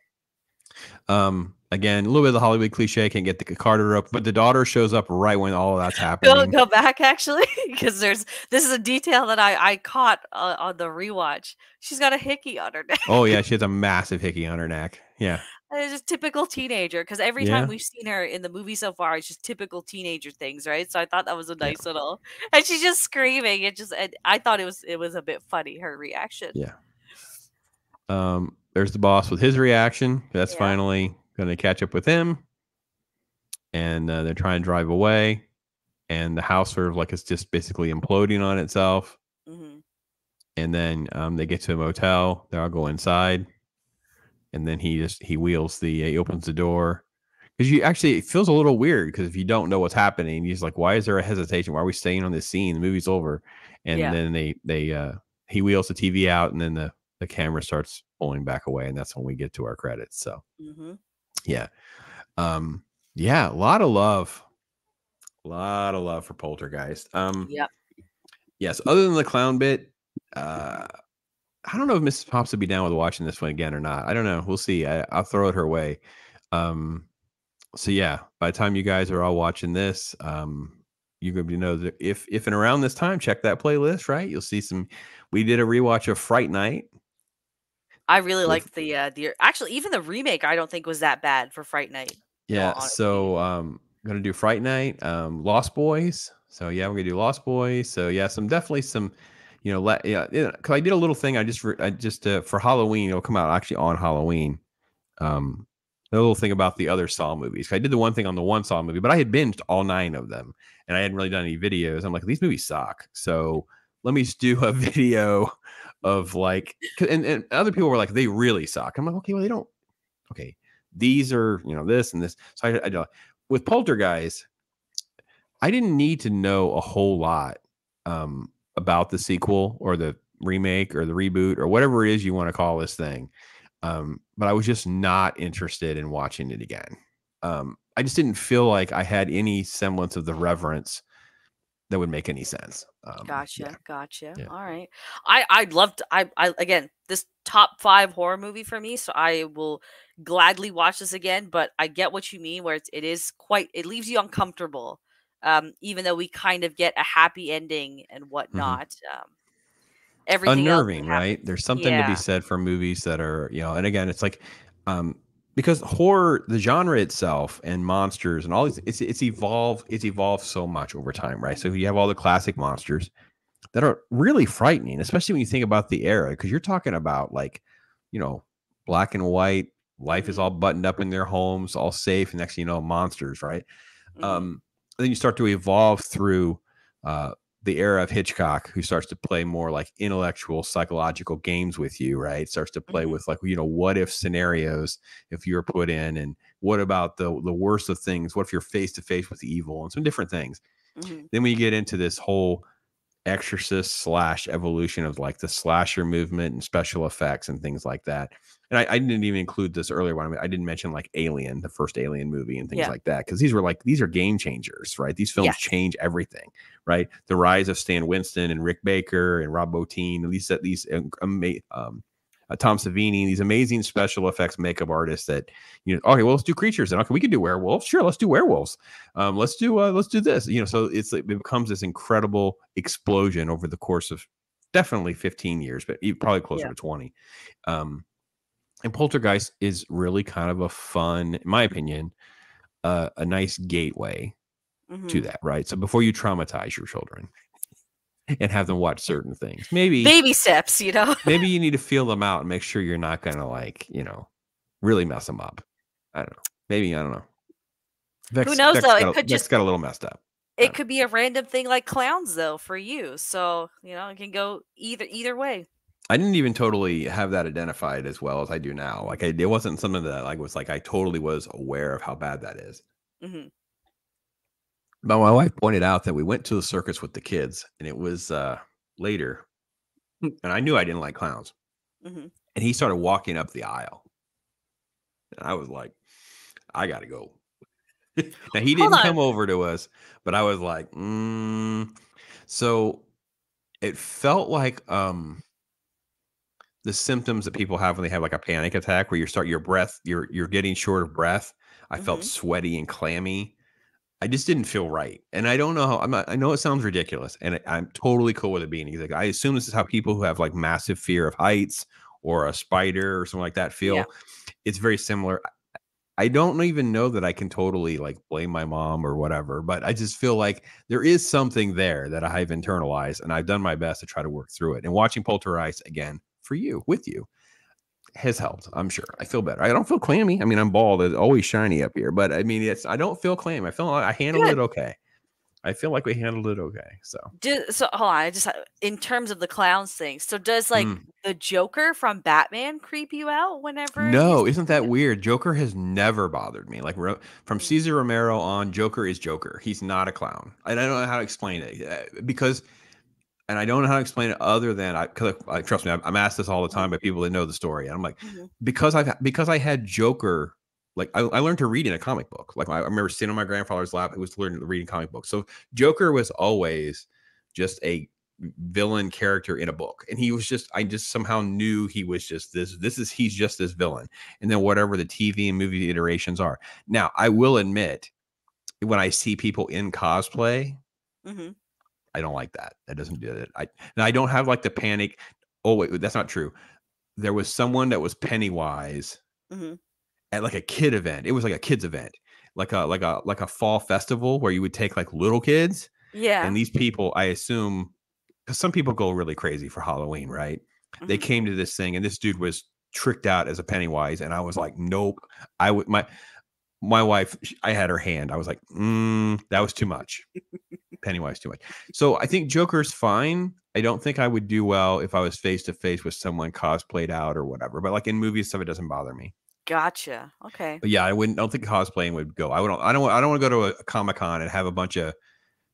Um, again, a little bit of the Hollywood cliche, can't get the Carter up, but the daughter shows up right when all of that's happening. Don't go back actually, because there's this is a detail that I I caught uh, on the rewatch. She's got a hickey on her neck. Oh yeah, she has a massive hickey on her neck. Yeah, it's just typical teenager. Because every yeah. time we've seen her in the movie so far, it's just typical teenager things, right? So I thought that was a nice yeah. little, and she's just screaming. It just, and I thought it was it was a bit funny her reaction. Yeah. Um. There's the boss with his reaction. That's yeah. finally going to catch up with him. And uh, they're trying to drive away. And the house sort of like it's just basically imploding on itself. Mm-hmm. And then um, they get to a motel. They all go inside. And then he just, he wheels the, he opens the door. Because you actually, it feels a little weird because if you don't know what's happening, you're just like, why is there a hesitation? Why are we staying on this scene? The movie's over. And yeah. then they, they, uh, he wheels the T V out and then the, the camera starts pulling back away. And that's when we get to our credits. So mm-hmm. yeah. Um, yeah. A lot of love, a lot of love for Poltergeist. Um, yep. Yes. Other than the clown bit, uh, I don't know if Missus Pops would be down with watching this one again or not. I don't know. We'll see. I, I'll throw it her way. Um, so yeah, by the time you guys are all watching this, um, you're going to know that if, if and around this time, check that playlist, right? You'll see some, we did a rewatch of Fright Night. I really liked the uh, the actually even the remake. I don't think was that bad for Fright Night. Yeah, so um, gonna do Fright Night, um, Lost Boys. So yeah, we're gonna do Lost Boys. So yeah, some definitely some, you know, la yeah, because I did a little thing. I just, I just uh, for Halloween, it'll come out actually on Halloween. Um, a little thing about the other Saw movies. I did the one thing on the one Saw movie, but I had binged all nine of them, and I hadn't really done any videos. I'm like, these movies suck. So let me just do a video of like, and, and other people were like, they really suck. I'm like, okay, well they don't. Okay, these are, you know, this and this. So I, I with Poltergeist, I didn't need to know a whole lot um, about the sequel or the remake or the reboot or whatever it is you want to call this thing. Um, but I was just not interested in watching it again. Um, I just didn't feel like I had any semblance of the reverence that would make any sense. Um, gotcha. Yeah. Gotcha. Yeah. All right. I, I'd love to, I, I, again, this top five horror movie for me. So I will gladly watch this again, but I get what you mean where it's, it is quite, it leaves you uncomfortable. Um, even though we kind of get a happy ending and whatnot. Mm-hmm. Um, everything unnerving, right? There's something yeah. to be said for movies that are, you know, and again, it's like, um, because horror, the genre itself and monsters and all these, it's, it's evolved, it's evolved so much over time, right? So you have all the classic monsters that are really frightening, especially when you think about the era, because you're talking about like, you know, black and white, life is all buttoned up in their homes, all safe. And next thing you know, monsters, right? Mm-hmm. Um, then you start to evolve through uh, the era of Hitchcock, who starts to play more like intellectual, psychological games with you, right? Starts to play mm-hmm. with like, you know, what if scenarios if you're put in, and what about the the worst of things? What if you're face to face with evil and some different things? Mm-hmm. Then we get into this whole Exorcist slash evolution of like the slasher movement and special effects and things like that. And I, I didn't even include this earlier one. I, mean, I didn't mention like Alien, the first Alien movie and things yeah. like that. Cause these were like, these are game changers, right? These films yes. change everything, right? The rise of Stan Winston and Rick Baker and Rob Bottin, at least at least um, um, uh, Tom Savini, these amazing special effects makeup artists that, you know, okay, well, let's do creatures. And okay, we can do werewolves. Sure. Let's do werewolves. Um, let's do, uh, let's do this, you know, so it's, it becomes this incredible explosion over the course of definitely fifteen years, but probably closer yeah. to twenty. Um, And Poltergeist is really kind of a fun, in my opinion, uh, a nice gateway mm-hmm. to that, right? So before you traumatize your children and have them watch certain things, maybe baby steps, you know, maybe you need to feel them out and make sure you're not going to like, you know, really mess them up. I don't know. Maybe, I don't know. Vex, Who knows Vex though? It a, could Vex just got a little messed up. It could know. be a random thing like clowns though for you. So, you know, it can go either, either way. I didn't even totally have that identified as well as I do now. Like I, it wasn't something that like was like I totally was aware of how bad that is. Mm-hmm. But my wife pointed out that we went to the circus with the kids, and it was uh, later, and I knew I didn't like clowns. Mm-hmm. And he started walking up the aisle, and I was like, "I gotta go." Now he didn't come over to us, but I was like, mm. So it felt like. Um, The symptoms that people have when they have like a panic attack, where you start your breath, you're you're getting short of breath. I mm-hmm. felt sweaty and clammy. I just didn't feel right, and I don't know how. I'm not. I know it sounds ridiculous, and I, I'm totally cool with it being. Like, I assume this is how people who have like massive fear of heights or a spider or something like that feel. Yeah. It's very similar. I don't even know that I can totally like blame my mom or whatever, but I just feel like there is something there that I've internalized, and I've done my best to try to work through it. And watching Poltergeist again. For you with you has helped. I'm sure I feel better. I don't feel clammy. I mean, I'm bald. It's always shiny up here, but I mean, it's, I don't feel clammy. I feel I handled Good. it. Okay. I feel like we handled it. Okay. So, do, so hold on. I just, in terms of the clowns thing. So does like mm. the Joker from Batman creep you out whenever? No, isn't that weird? Joker has never bothered me. Like from Cesar Romero on, Joker is Joker. He's not a clown. And I don't know how to explain it because And I don't know how to explain it other than I, cause I trust me, I'm asked this all the time by people that know the story. And I'm like, mm-hmm. because I've, because I had Joker, like I, I learned to read in a comic book. Like I remember sitting on my grandfather's lap, it was learning to read comic books. So Joker was always just a villain character in a book. And he was just, I just somehow knew he was just this, this is, he's just this villain. And then whatever the T V and movie iterations are. Now I will admit when I see people in cosplay, mm-hmm. I don't like that. That doesn't do it. I and I don't have like the panic. Oh wait, that's not true. There was someone that was Pennywise mm-hmm. at like a kid event. It was like a kids event, like a like a like a fall festival where you would take like little kids Yeah. And these people, I assume, because some people go really crazy for Halloween, right? Mm-hmm. They came to this thing, and this dude was tricked out as a Pennywise, and I was like, nope. I would my my wife, I had her hand. I was like, mm, that was too much. Pennywise, too much. So I think Joker's fine. I don't think I would do well if I was face to face with someone cosplayed out or whatever. But like in movies, stuff, it doesn't bother me. Gotcha. Okay. But yeah, I wouldn't. I don't think cosplaying would go. I would. I don't. I don't want to go to a Comic-Con and have a bunch of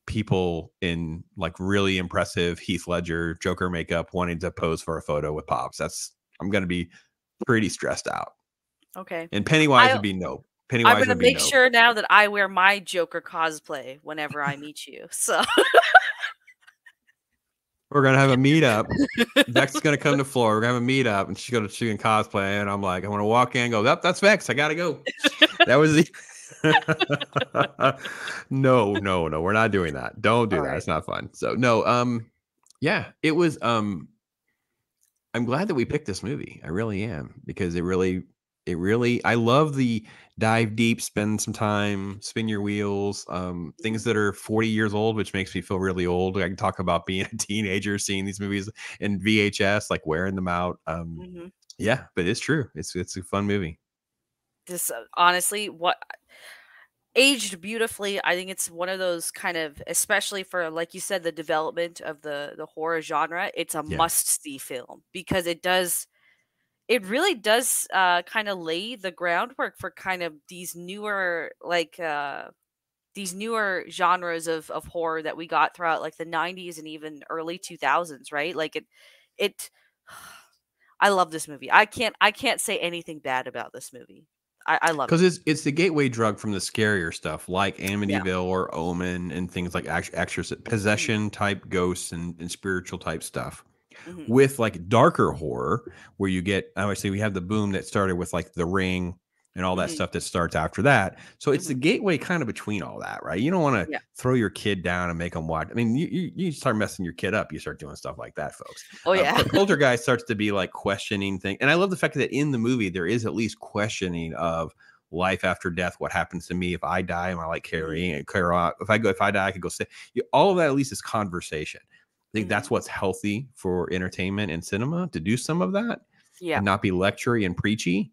people in like really impressive Heath Ledger Joker makeup wanting to pose for a photo with Pops. That's. I'm going to be pretty stressed out. Okay. And Pennywise I, would be no. Pennywise. I'm going to make no. sure now that I wear my Joker cosplay whenever I meet you. So. We're gonna have a meetup. Vex is gonna come to Florida. We're gonna have a meetup, and she's gonna she can cosplay. And I'm like, I want to walk in and go, that, that's Vex. I gotta go. That was the no, no, no. We're not doing that. Don't do All that. Right. It's not fun. So no, um, yeah, it was. Um, I'm glad that we picked this movie. I really am, because it really, it really. I love the dive deep, spend some time, spin your wheels, um things that are forty years old, which makes me feel really old. I can talk about being a teenager, seeing these movies in V H S, like wearing them out. um mm-hmm. Yeah, but it's true, it's it's a fun movie. This uh, honestly what aged beautifully. I think it's one of those kind of, especially for, like you said, the development of the the horror genre, it's a yeah. must-see film, because it does It really does uh, kind of lay the groundwork for kind of these newer, like uh, these newer genres of, of horror that we got throughout like the nineties and even early two thousands, right? Like it, it. I love this movie. I can't, I can't say anything bad about this movie. I, I love it because it's it's the gateway drug from the scarier stuff, like Amityville yeah. or Omen and things like Exorcist, possession type ghosts and, and spiritual type stuff. Mm-hmm. With like darker horror, where you get, obviously we have the boom that started with like The Ring and all that mm-hmm. stuff that starts after that. So it's mm-hmm. the gateway kind of between all that, right? You don't want to yeah. throw your kid down and make them watch. I mean, you, you you start messing your kid up, you start doing stuff like that, folks. Oh yeah. Uh, Poltergeist starts to be like questioning things, and I love the fact that in the movie there is at least questioning of life after death. What happens to me if I die? Am I like Carrie and Carrie? If I go, if I die, I could go sit. You, all of that at least is conversation. I think that's what's healthy for entertainment and cinema, to do some of that, yeah, and not be lectury and preachy.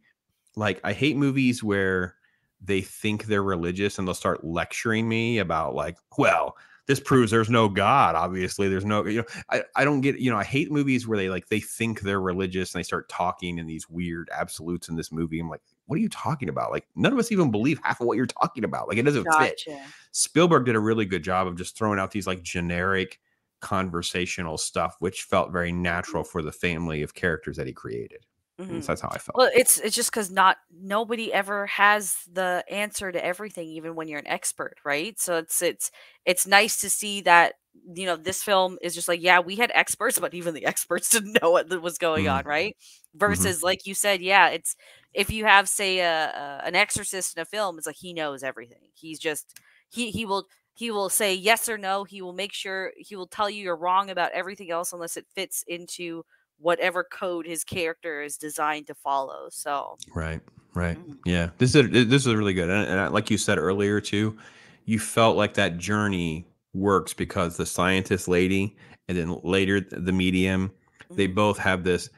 Like I hate movies where they think they're religious and they'll start lecturing me about like, well, this proves there's no God. Obviously, there's no, you know, I, I don't get, you know, I hate movies where they like they think they're religious and they start talking in these weird absolutes in this movie. I'm like, what are you talking about? Like none of us even believe half of what you're talking about. Like it doesn't gotcha. fit. Spielberg did a really good job of just throwing out these like generic conversational stuff, which felt very natural for the family of characters that he created. Mm-hmm. So that's how I felt. Well, it's it's just because not nobody ever has the answer to everything, even when you're an expert, right? So it's it's it's nice to see that, you know, this film is just like, yeah, we had experts, but even the experts didn't know what was going mm-hmm. on, right? Versus, mm-hmm. like you said, yeah, it's if you have, say, a, a an exorcist in a film, it's like he knows everything. He's just he he will. He will say yes or no. He will make sure he will tell you you're wrong about everything else unless it fits into whatever code his character is designed to follow. So right, right, mm-hmm. yeah. This is this is really good, and, and I, like you said earlier too, you felt like that journey works because the scientist lady and then later the medium, mm-hmm. they both have this.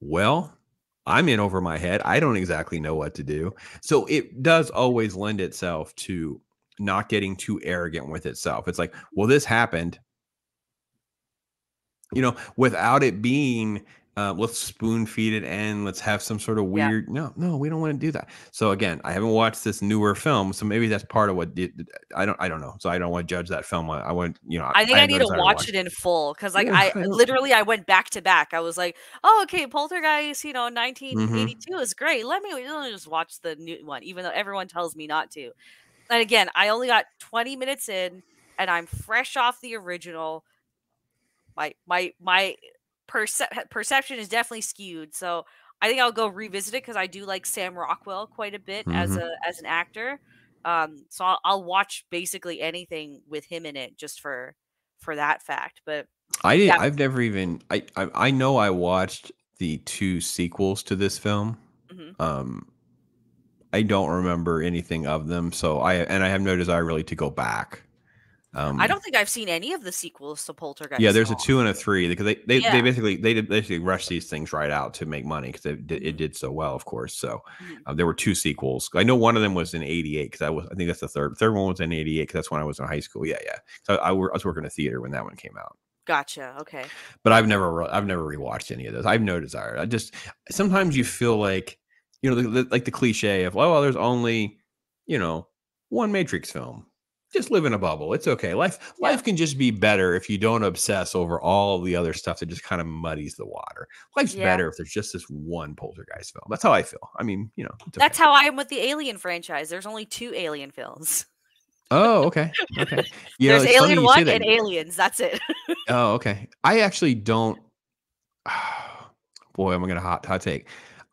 Well, I'm in over my head. I don't exactly know what to do. So it does always lend itself to not getting too arrogant with itself. It's like, well, this happened, you know, without it being uh, let's spoon feed it and let's have some sort of weird. Yeah. No, no, we don't want to do that. So again, I haven't watched this newer film, so maybe that's part of what it, I don't. I don't know. So I don't want to judge that film. I, I want, you know. I think I, I need to watch, watch it in full, because like yeah, I, I literally I went back to back. I was like, oh, okay, Poltergeist, you know, nineteen eighty-two mm-hmm. is great. Let me, let me just watch the new one, even though everyone tells me not to. And again, I only got twenty minutes in, and I'm fresh off the original. My my my perce perception is definitely skewed, so I think I'll go revisit it because I do like Sam Rockwell quite a bit mm-hmm. as a as an actor. Um, so I'll, I'll watch basically anything with him in it just for for that fact. But I didn't, yeah. I've never even I, I I know I watched the two sequels to this film. Mm-hmm. Um. I don't remember anything of them, so I and I have no desire really to go back. Um, I don't think I've seen any of the sequels to Poltergeist. Yeah, there's a two and a three because they they, yeah. they basically they did basically rushed these things right out to make money because it, it did so well, of course. So uh, there were two sequels. I know one of them was in eighty-eight because I was I think that's the third third one was in eighty-eight because that's when I was in high school. Yeah, yeah. So I, I was working in a theater when that one came out. Gotcha. Okay. But I've never I've never rewatched any of those. I've no desire. I just sometimes you feel like you know the, the, like the cliche of well, well there's only you know one Matrix film. Just live in a bubble. It's okay. Life yeah. life can just be better if you don't obsess over all the other stuff that just kind of muddies the water. Life's yeah. better if there's just this one Poltergeist film. That's how I feel. I mean, you know. Okay. That's how I am with the Alien franchise. There's only two Alien films. Oh, okay. Okay. You there's know, Alien one and Aliens. That's it. Oh, okay. I actually don't. Oh, boy, I'm going to hot, hot take.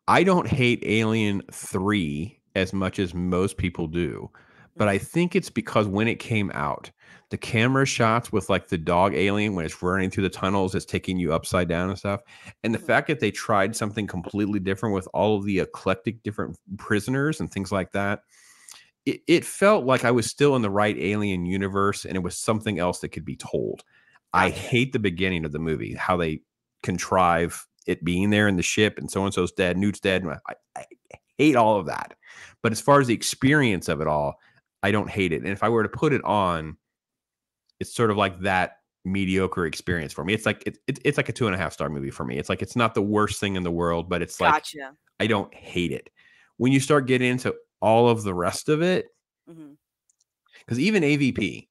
I don't hate Alien three as much as most people do. But I think it's because when it came out, the camera shots with like the dog alien when it's running through the tunnels, it's taking you upside down and stuff. And the mm-hmm. fact that they tried something completely different with all of the eclectic different prisoners and things like that, it, it felt like I was still in the right Alien universe and it was something else that could be told. I hate the beginning of the movie, how they contrive it being there in the ship and so-and-so's dead, Newt's dead. I, I hate all of that. But as far as the experience of it all, I don't hate it. And if I were to put it on, it's sort of like that mediocre experience for me. It's like, it, it, it's like a two and a half star movie for me. It's like, it's not the worst thing in the world, but it's gotcha. Like, I don't hate it. When you start getting into all of the rest of it, because mm-hmm. even A V P,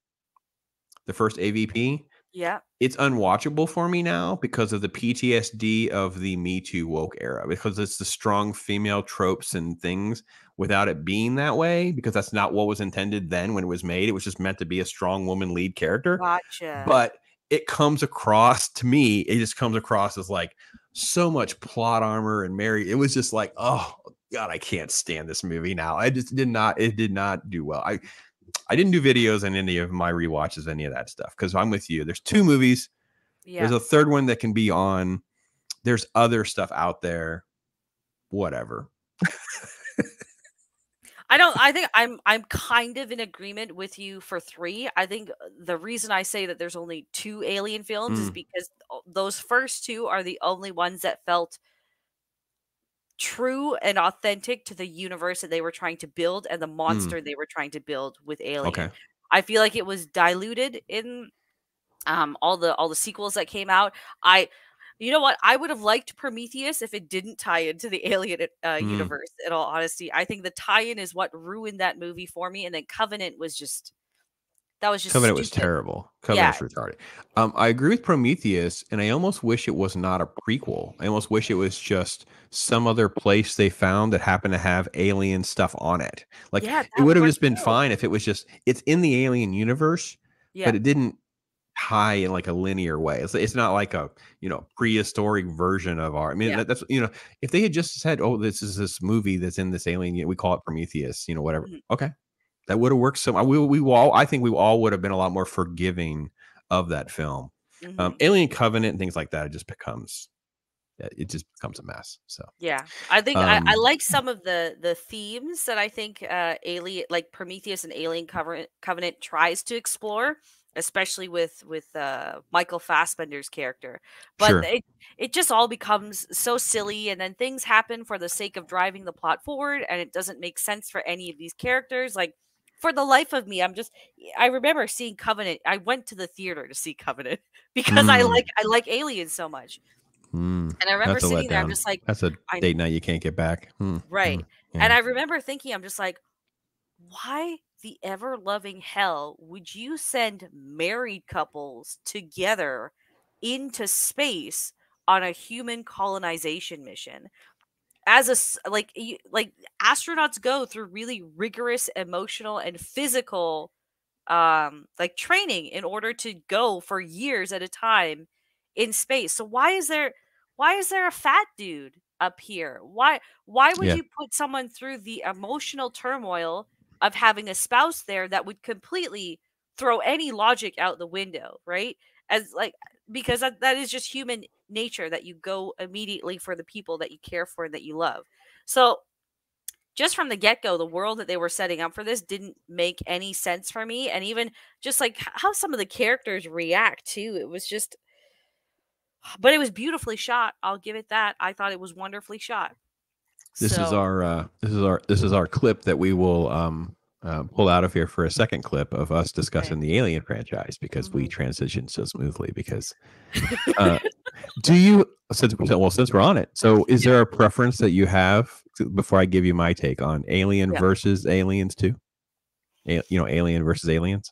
the first A V P, yeah, it's unwatchable for me now because of the P T S D of the Me Too woke era, because it's the strong female tropes and things without it being that way, because that's not what was intended then when it was made. It was just meant to be a strong woman lead character. Gotcha. But it comes across to me. It just comes across as like so much plot armor and Mary. It was just like, oh God, I can't stand this movie now. I just did not. It did not do well. I, I didn't do videos on any of my rewatches, any of that stuff, because I'm with you. There's two movies. Yeah. There's a third one that can be on. There's other stuff out there. Whatever. I don't. I think I'm. I'm kind of in agreement with you for three. I think the reason I say that there's only two Alien films mm. is because those first two are the only ones that felt true and authentic to the universe that they were trying to build and the monster mm. they were trying to build with Alien. Okay. I feel like it was diluted in um all the all the sequels that came out. I you know what? I would have liked Prometheus if it didn't tie into the Alien uh, mm. universe, in all honesty. I think the tie-in is what ruined that movie for me, and then Covenant was just that was just Covenant stupid. was terrible. Covenant's yeah. retarded. Um, I agree with Prometheus, and I almost wish it was not a prequel. I almost wish it was just some other place they found that happened to have alien stuff on it. Like yeah, it would have just been fine if it was just it's in the Alien universe, yeah. but it didn't tie in like a linear way. It's it's not like a you know prehistoric version of our. I mean yeah. that, that's you know if they had just said oh this is this movie that's in this alien we call it Prometheus you know whatever mm-hmm. okay. That would have worked. So we we all I think we all would have been a lot more forgiving of that film. Mm-hmm. um, Alien Covenant and things like that. It just becomes it just becomes a mess. So yeah, I think um, I, I like some of the the themes that I think uh, Alien like Prometheus and Alien Covenant, Covenant tries to explore, especially with with uh, Michael Fassbender's character. But sure. it it just all becomes so silly, and then things happen for the sake of driving the plot forward, and it doesn't make sense for any of these characters. Like. For the life of me, I'm just, I remember seeing Covenant. I went to the theater to see Covenant because mm. I like, I like Aliens so much. Mm. And I remember sitting there, I'm just like, that's a date night you can't get back. Mm. Right. Mm. Yeah. And I remember thinking, I'm just like, why the ever loving hell would you send married couples together into space on a human colonization mission? As a like you, like astronauts go through really rigorous emotional and physical um like training in order to go for years at a time in space. So why is there why is there a fat dude up here? Why why would yeah. you put someone through the emotional turmoil of having a spouse there that would completely throw any logic out the window, right? As like because that, that is just human nature that you go immediately for the people that you care for and that you love. So just from the get-go, the world that they were setting up for this didn't make any sense for me. And even just like how some of the characters react too, it was just, but it was beautifully shot. I'll give it that. I thought it was wonderfully shot. This so. is our, uh, this is our, this is our clip that we will, um, uh, pull out of here for a second clip of us discussing okay. the Alien franchise, because mm-hmm. we transitioned so smoothly because, uh, do you, since, well, since we're on it. So is there a preference that you have before I give you my take on Alien yeah. versus Aliens two? A, you know, Alien versus Aliens.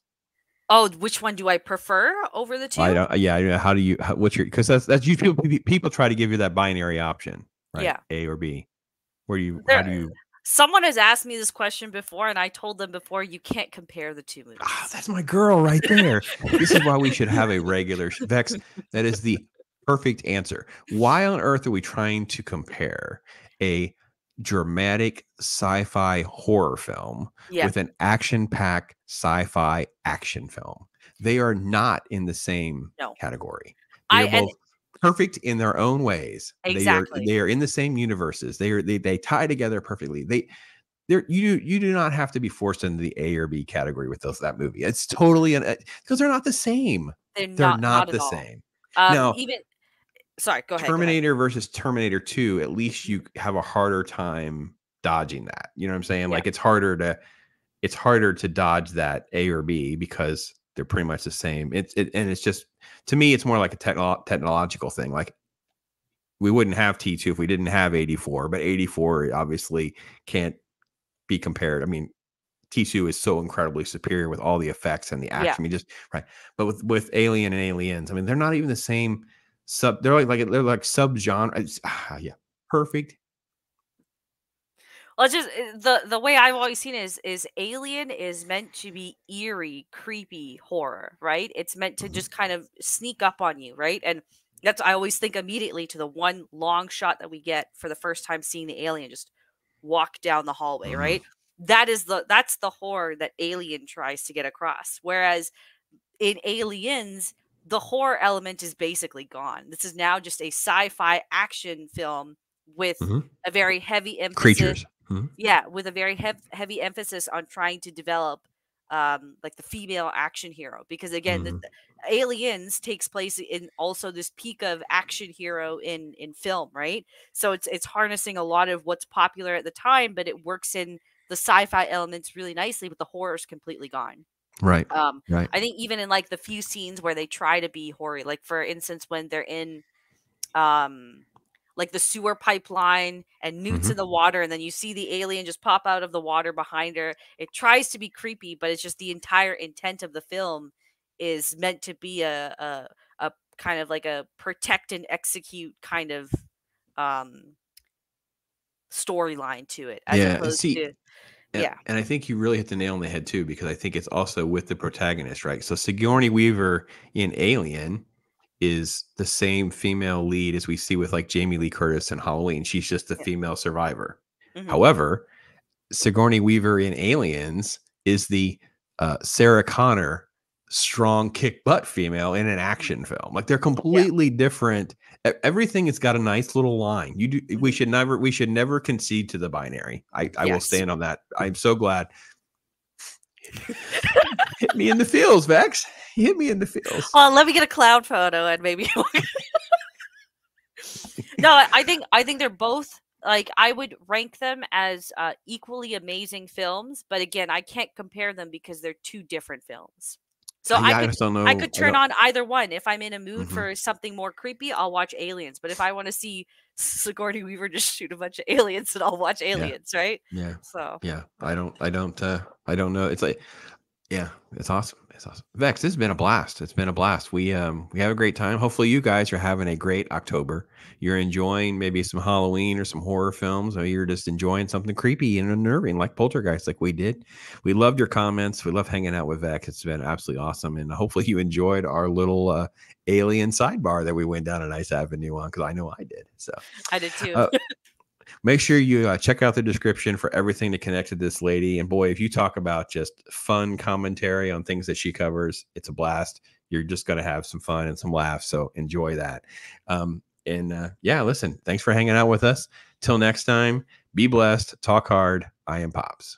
Oh, which one do I prefer over the two? I don't, yeah. I don't know. How do you, how, what's your, cause that's, that's usually people, people try to give you that binary option, right? Yeah. A or B. Where do you, there, how do you, someone has asked me this question before, and I told them before, you can't compare the two movies. Oh, that's my girl right there. This is why we should have a regular Vex. That is the perfect answer. Why on earth are we trying to compare a dramatic sci-fi horror film yeah. with an action-packed sci-fi action film? They are not in the same no. category. They're I both and perfect in their own ways. Exactly. They are, they are in the same universes. They are they they tie together perfectly. They there you you do not have to be forced into the A or B category with those that movie. It's totally an because they're not the same. They're, they're not, not, not the same. Um, now, even sorry, go ahead. Terminator go ahead. versus Terminator two. At least you have a harder time dodging that. You know what I'm saying? Yeah. Like it's harder to it's harder to dodge that A or B because they're pretty much the same. It's it, and it's just, to me, it's more like a technolo technological thing. Like we wouldn't have T two if we didn't have eighty-four, but eighty-four obviously can't be compared. I mean, T two is so incredibly superior with all the effects and the action. Yeah. I mean, just right. But with with Alien and Aliens, I mean, they're not even the same sub. They're like like they're like sub genre. Ah, yeah, perfect. Well, it's just the the way I've always seen it is is Alien is meant to be eerie, creepy horror, right? It's meant to just kind of sneak up on you, right? And that's I always think immediately to the one long shot that we get for the first time seeing the alien just walk down the hallway, right? That is the that's the horror that Alien tries to get across. Whereas in Aliens, the horror element is basically gone. This is now just a sci-fi action film with mm-hmm. a very heavy emphasis. Creatures. Mm-hmm. Yeah, with a very hev heavy emphasis on trying to develop um, like the female action hero, because again, mm-hmm. the, the Aliens takes place in also this peak of action hero in in film, right? So it's it's harnessing a lot of what's popular at the time, but it works in the sci-fi elements really nicely, but the horror's completely gone. Right. Um, right. I think even in like the few scenes where they try to be horror, like for instance when they're in. Um, like the sewer pipeline and newts mm-hmm. in the water. And then you see the alien just pop out of the water behind her. It tries to be creepy, but it's just the entire intent of the film is meant to be a, a, a kind of like a protect and execute kind of um, storyline to it. As yeah. opposed see, to, and, yeah. And I think you really hit the nail on the head too, because I think it's also with the protagonist, right? So Sigourney Weaver in Alien is the same female lead as we see with like Jamie Lee Curtis in Halloween. She's just the yeah. female survivor. Mm-hmm. However, Sigourney Weaver in Aliens is the uh, Sarah Connor strong kick butt female in an action film. Like they're completely yeah. different. Everything has got a nice little line. You do. Mm-hmm. We should never. We should never concede to the binary. I, I yes. will stand on that. I'm so glad. Hit me in the feels, Vex. You hit me in the feels. Oh, let me get a cloud photo and maybe. No, I think I think they're both like I would rank them as uh, equally amazing films, but again, I can't compare them because they're two different films. So yeah, I could I, just don't know. I could turn I on either one. If I'm in a mood mm-hmm. for something more creepy, I'll watch Aliens. But if I want to see Sigourney Weaver just shoot a bunch of aliens, then I'll watch Aliens, yeah. right? Yeah. So yeah, I don't, I don't, uh, I don't know. It's like, yeah, it's awesome. It's awesome. Vex, this has been a blast. It's been a blast. We um we have a great time. Hopefully you guys are having a great October. You're enjoying maybe some Halloween or some horror films, or you're just enjoying something creepy and unnerving like Poltergeist, like we did. We loved your comments. We love hanging out with Vex. It's been absolutely awesome. And hopefully you enjoyed our little uh, alien sidebar that we went down a nice avenue on, because I know I did. So I did too. uh, Make sure you uh, check out the description for everything to connect to this lady. And boy, if you talk about just fun commentary on things that she covers, it's a blast. You're just going to have some fun and some laughs. So enjoy that. Um, and uh, yeah, listen, thanks for hanging out with us. Till next time, be blessed, talk hard. I am Pops.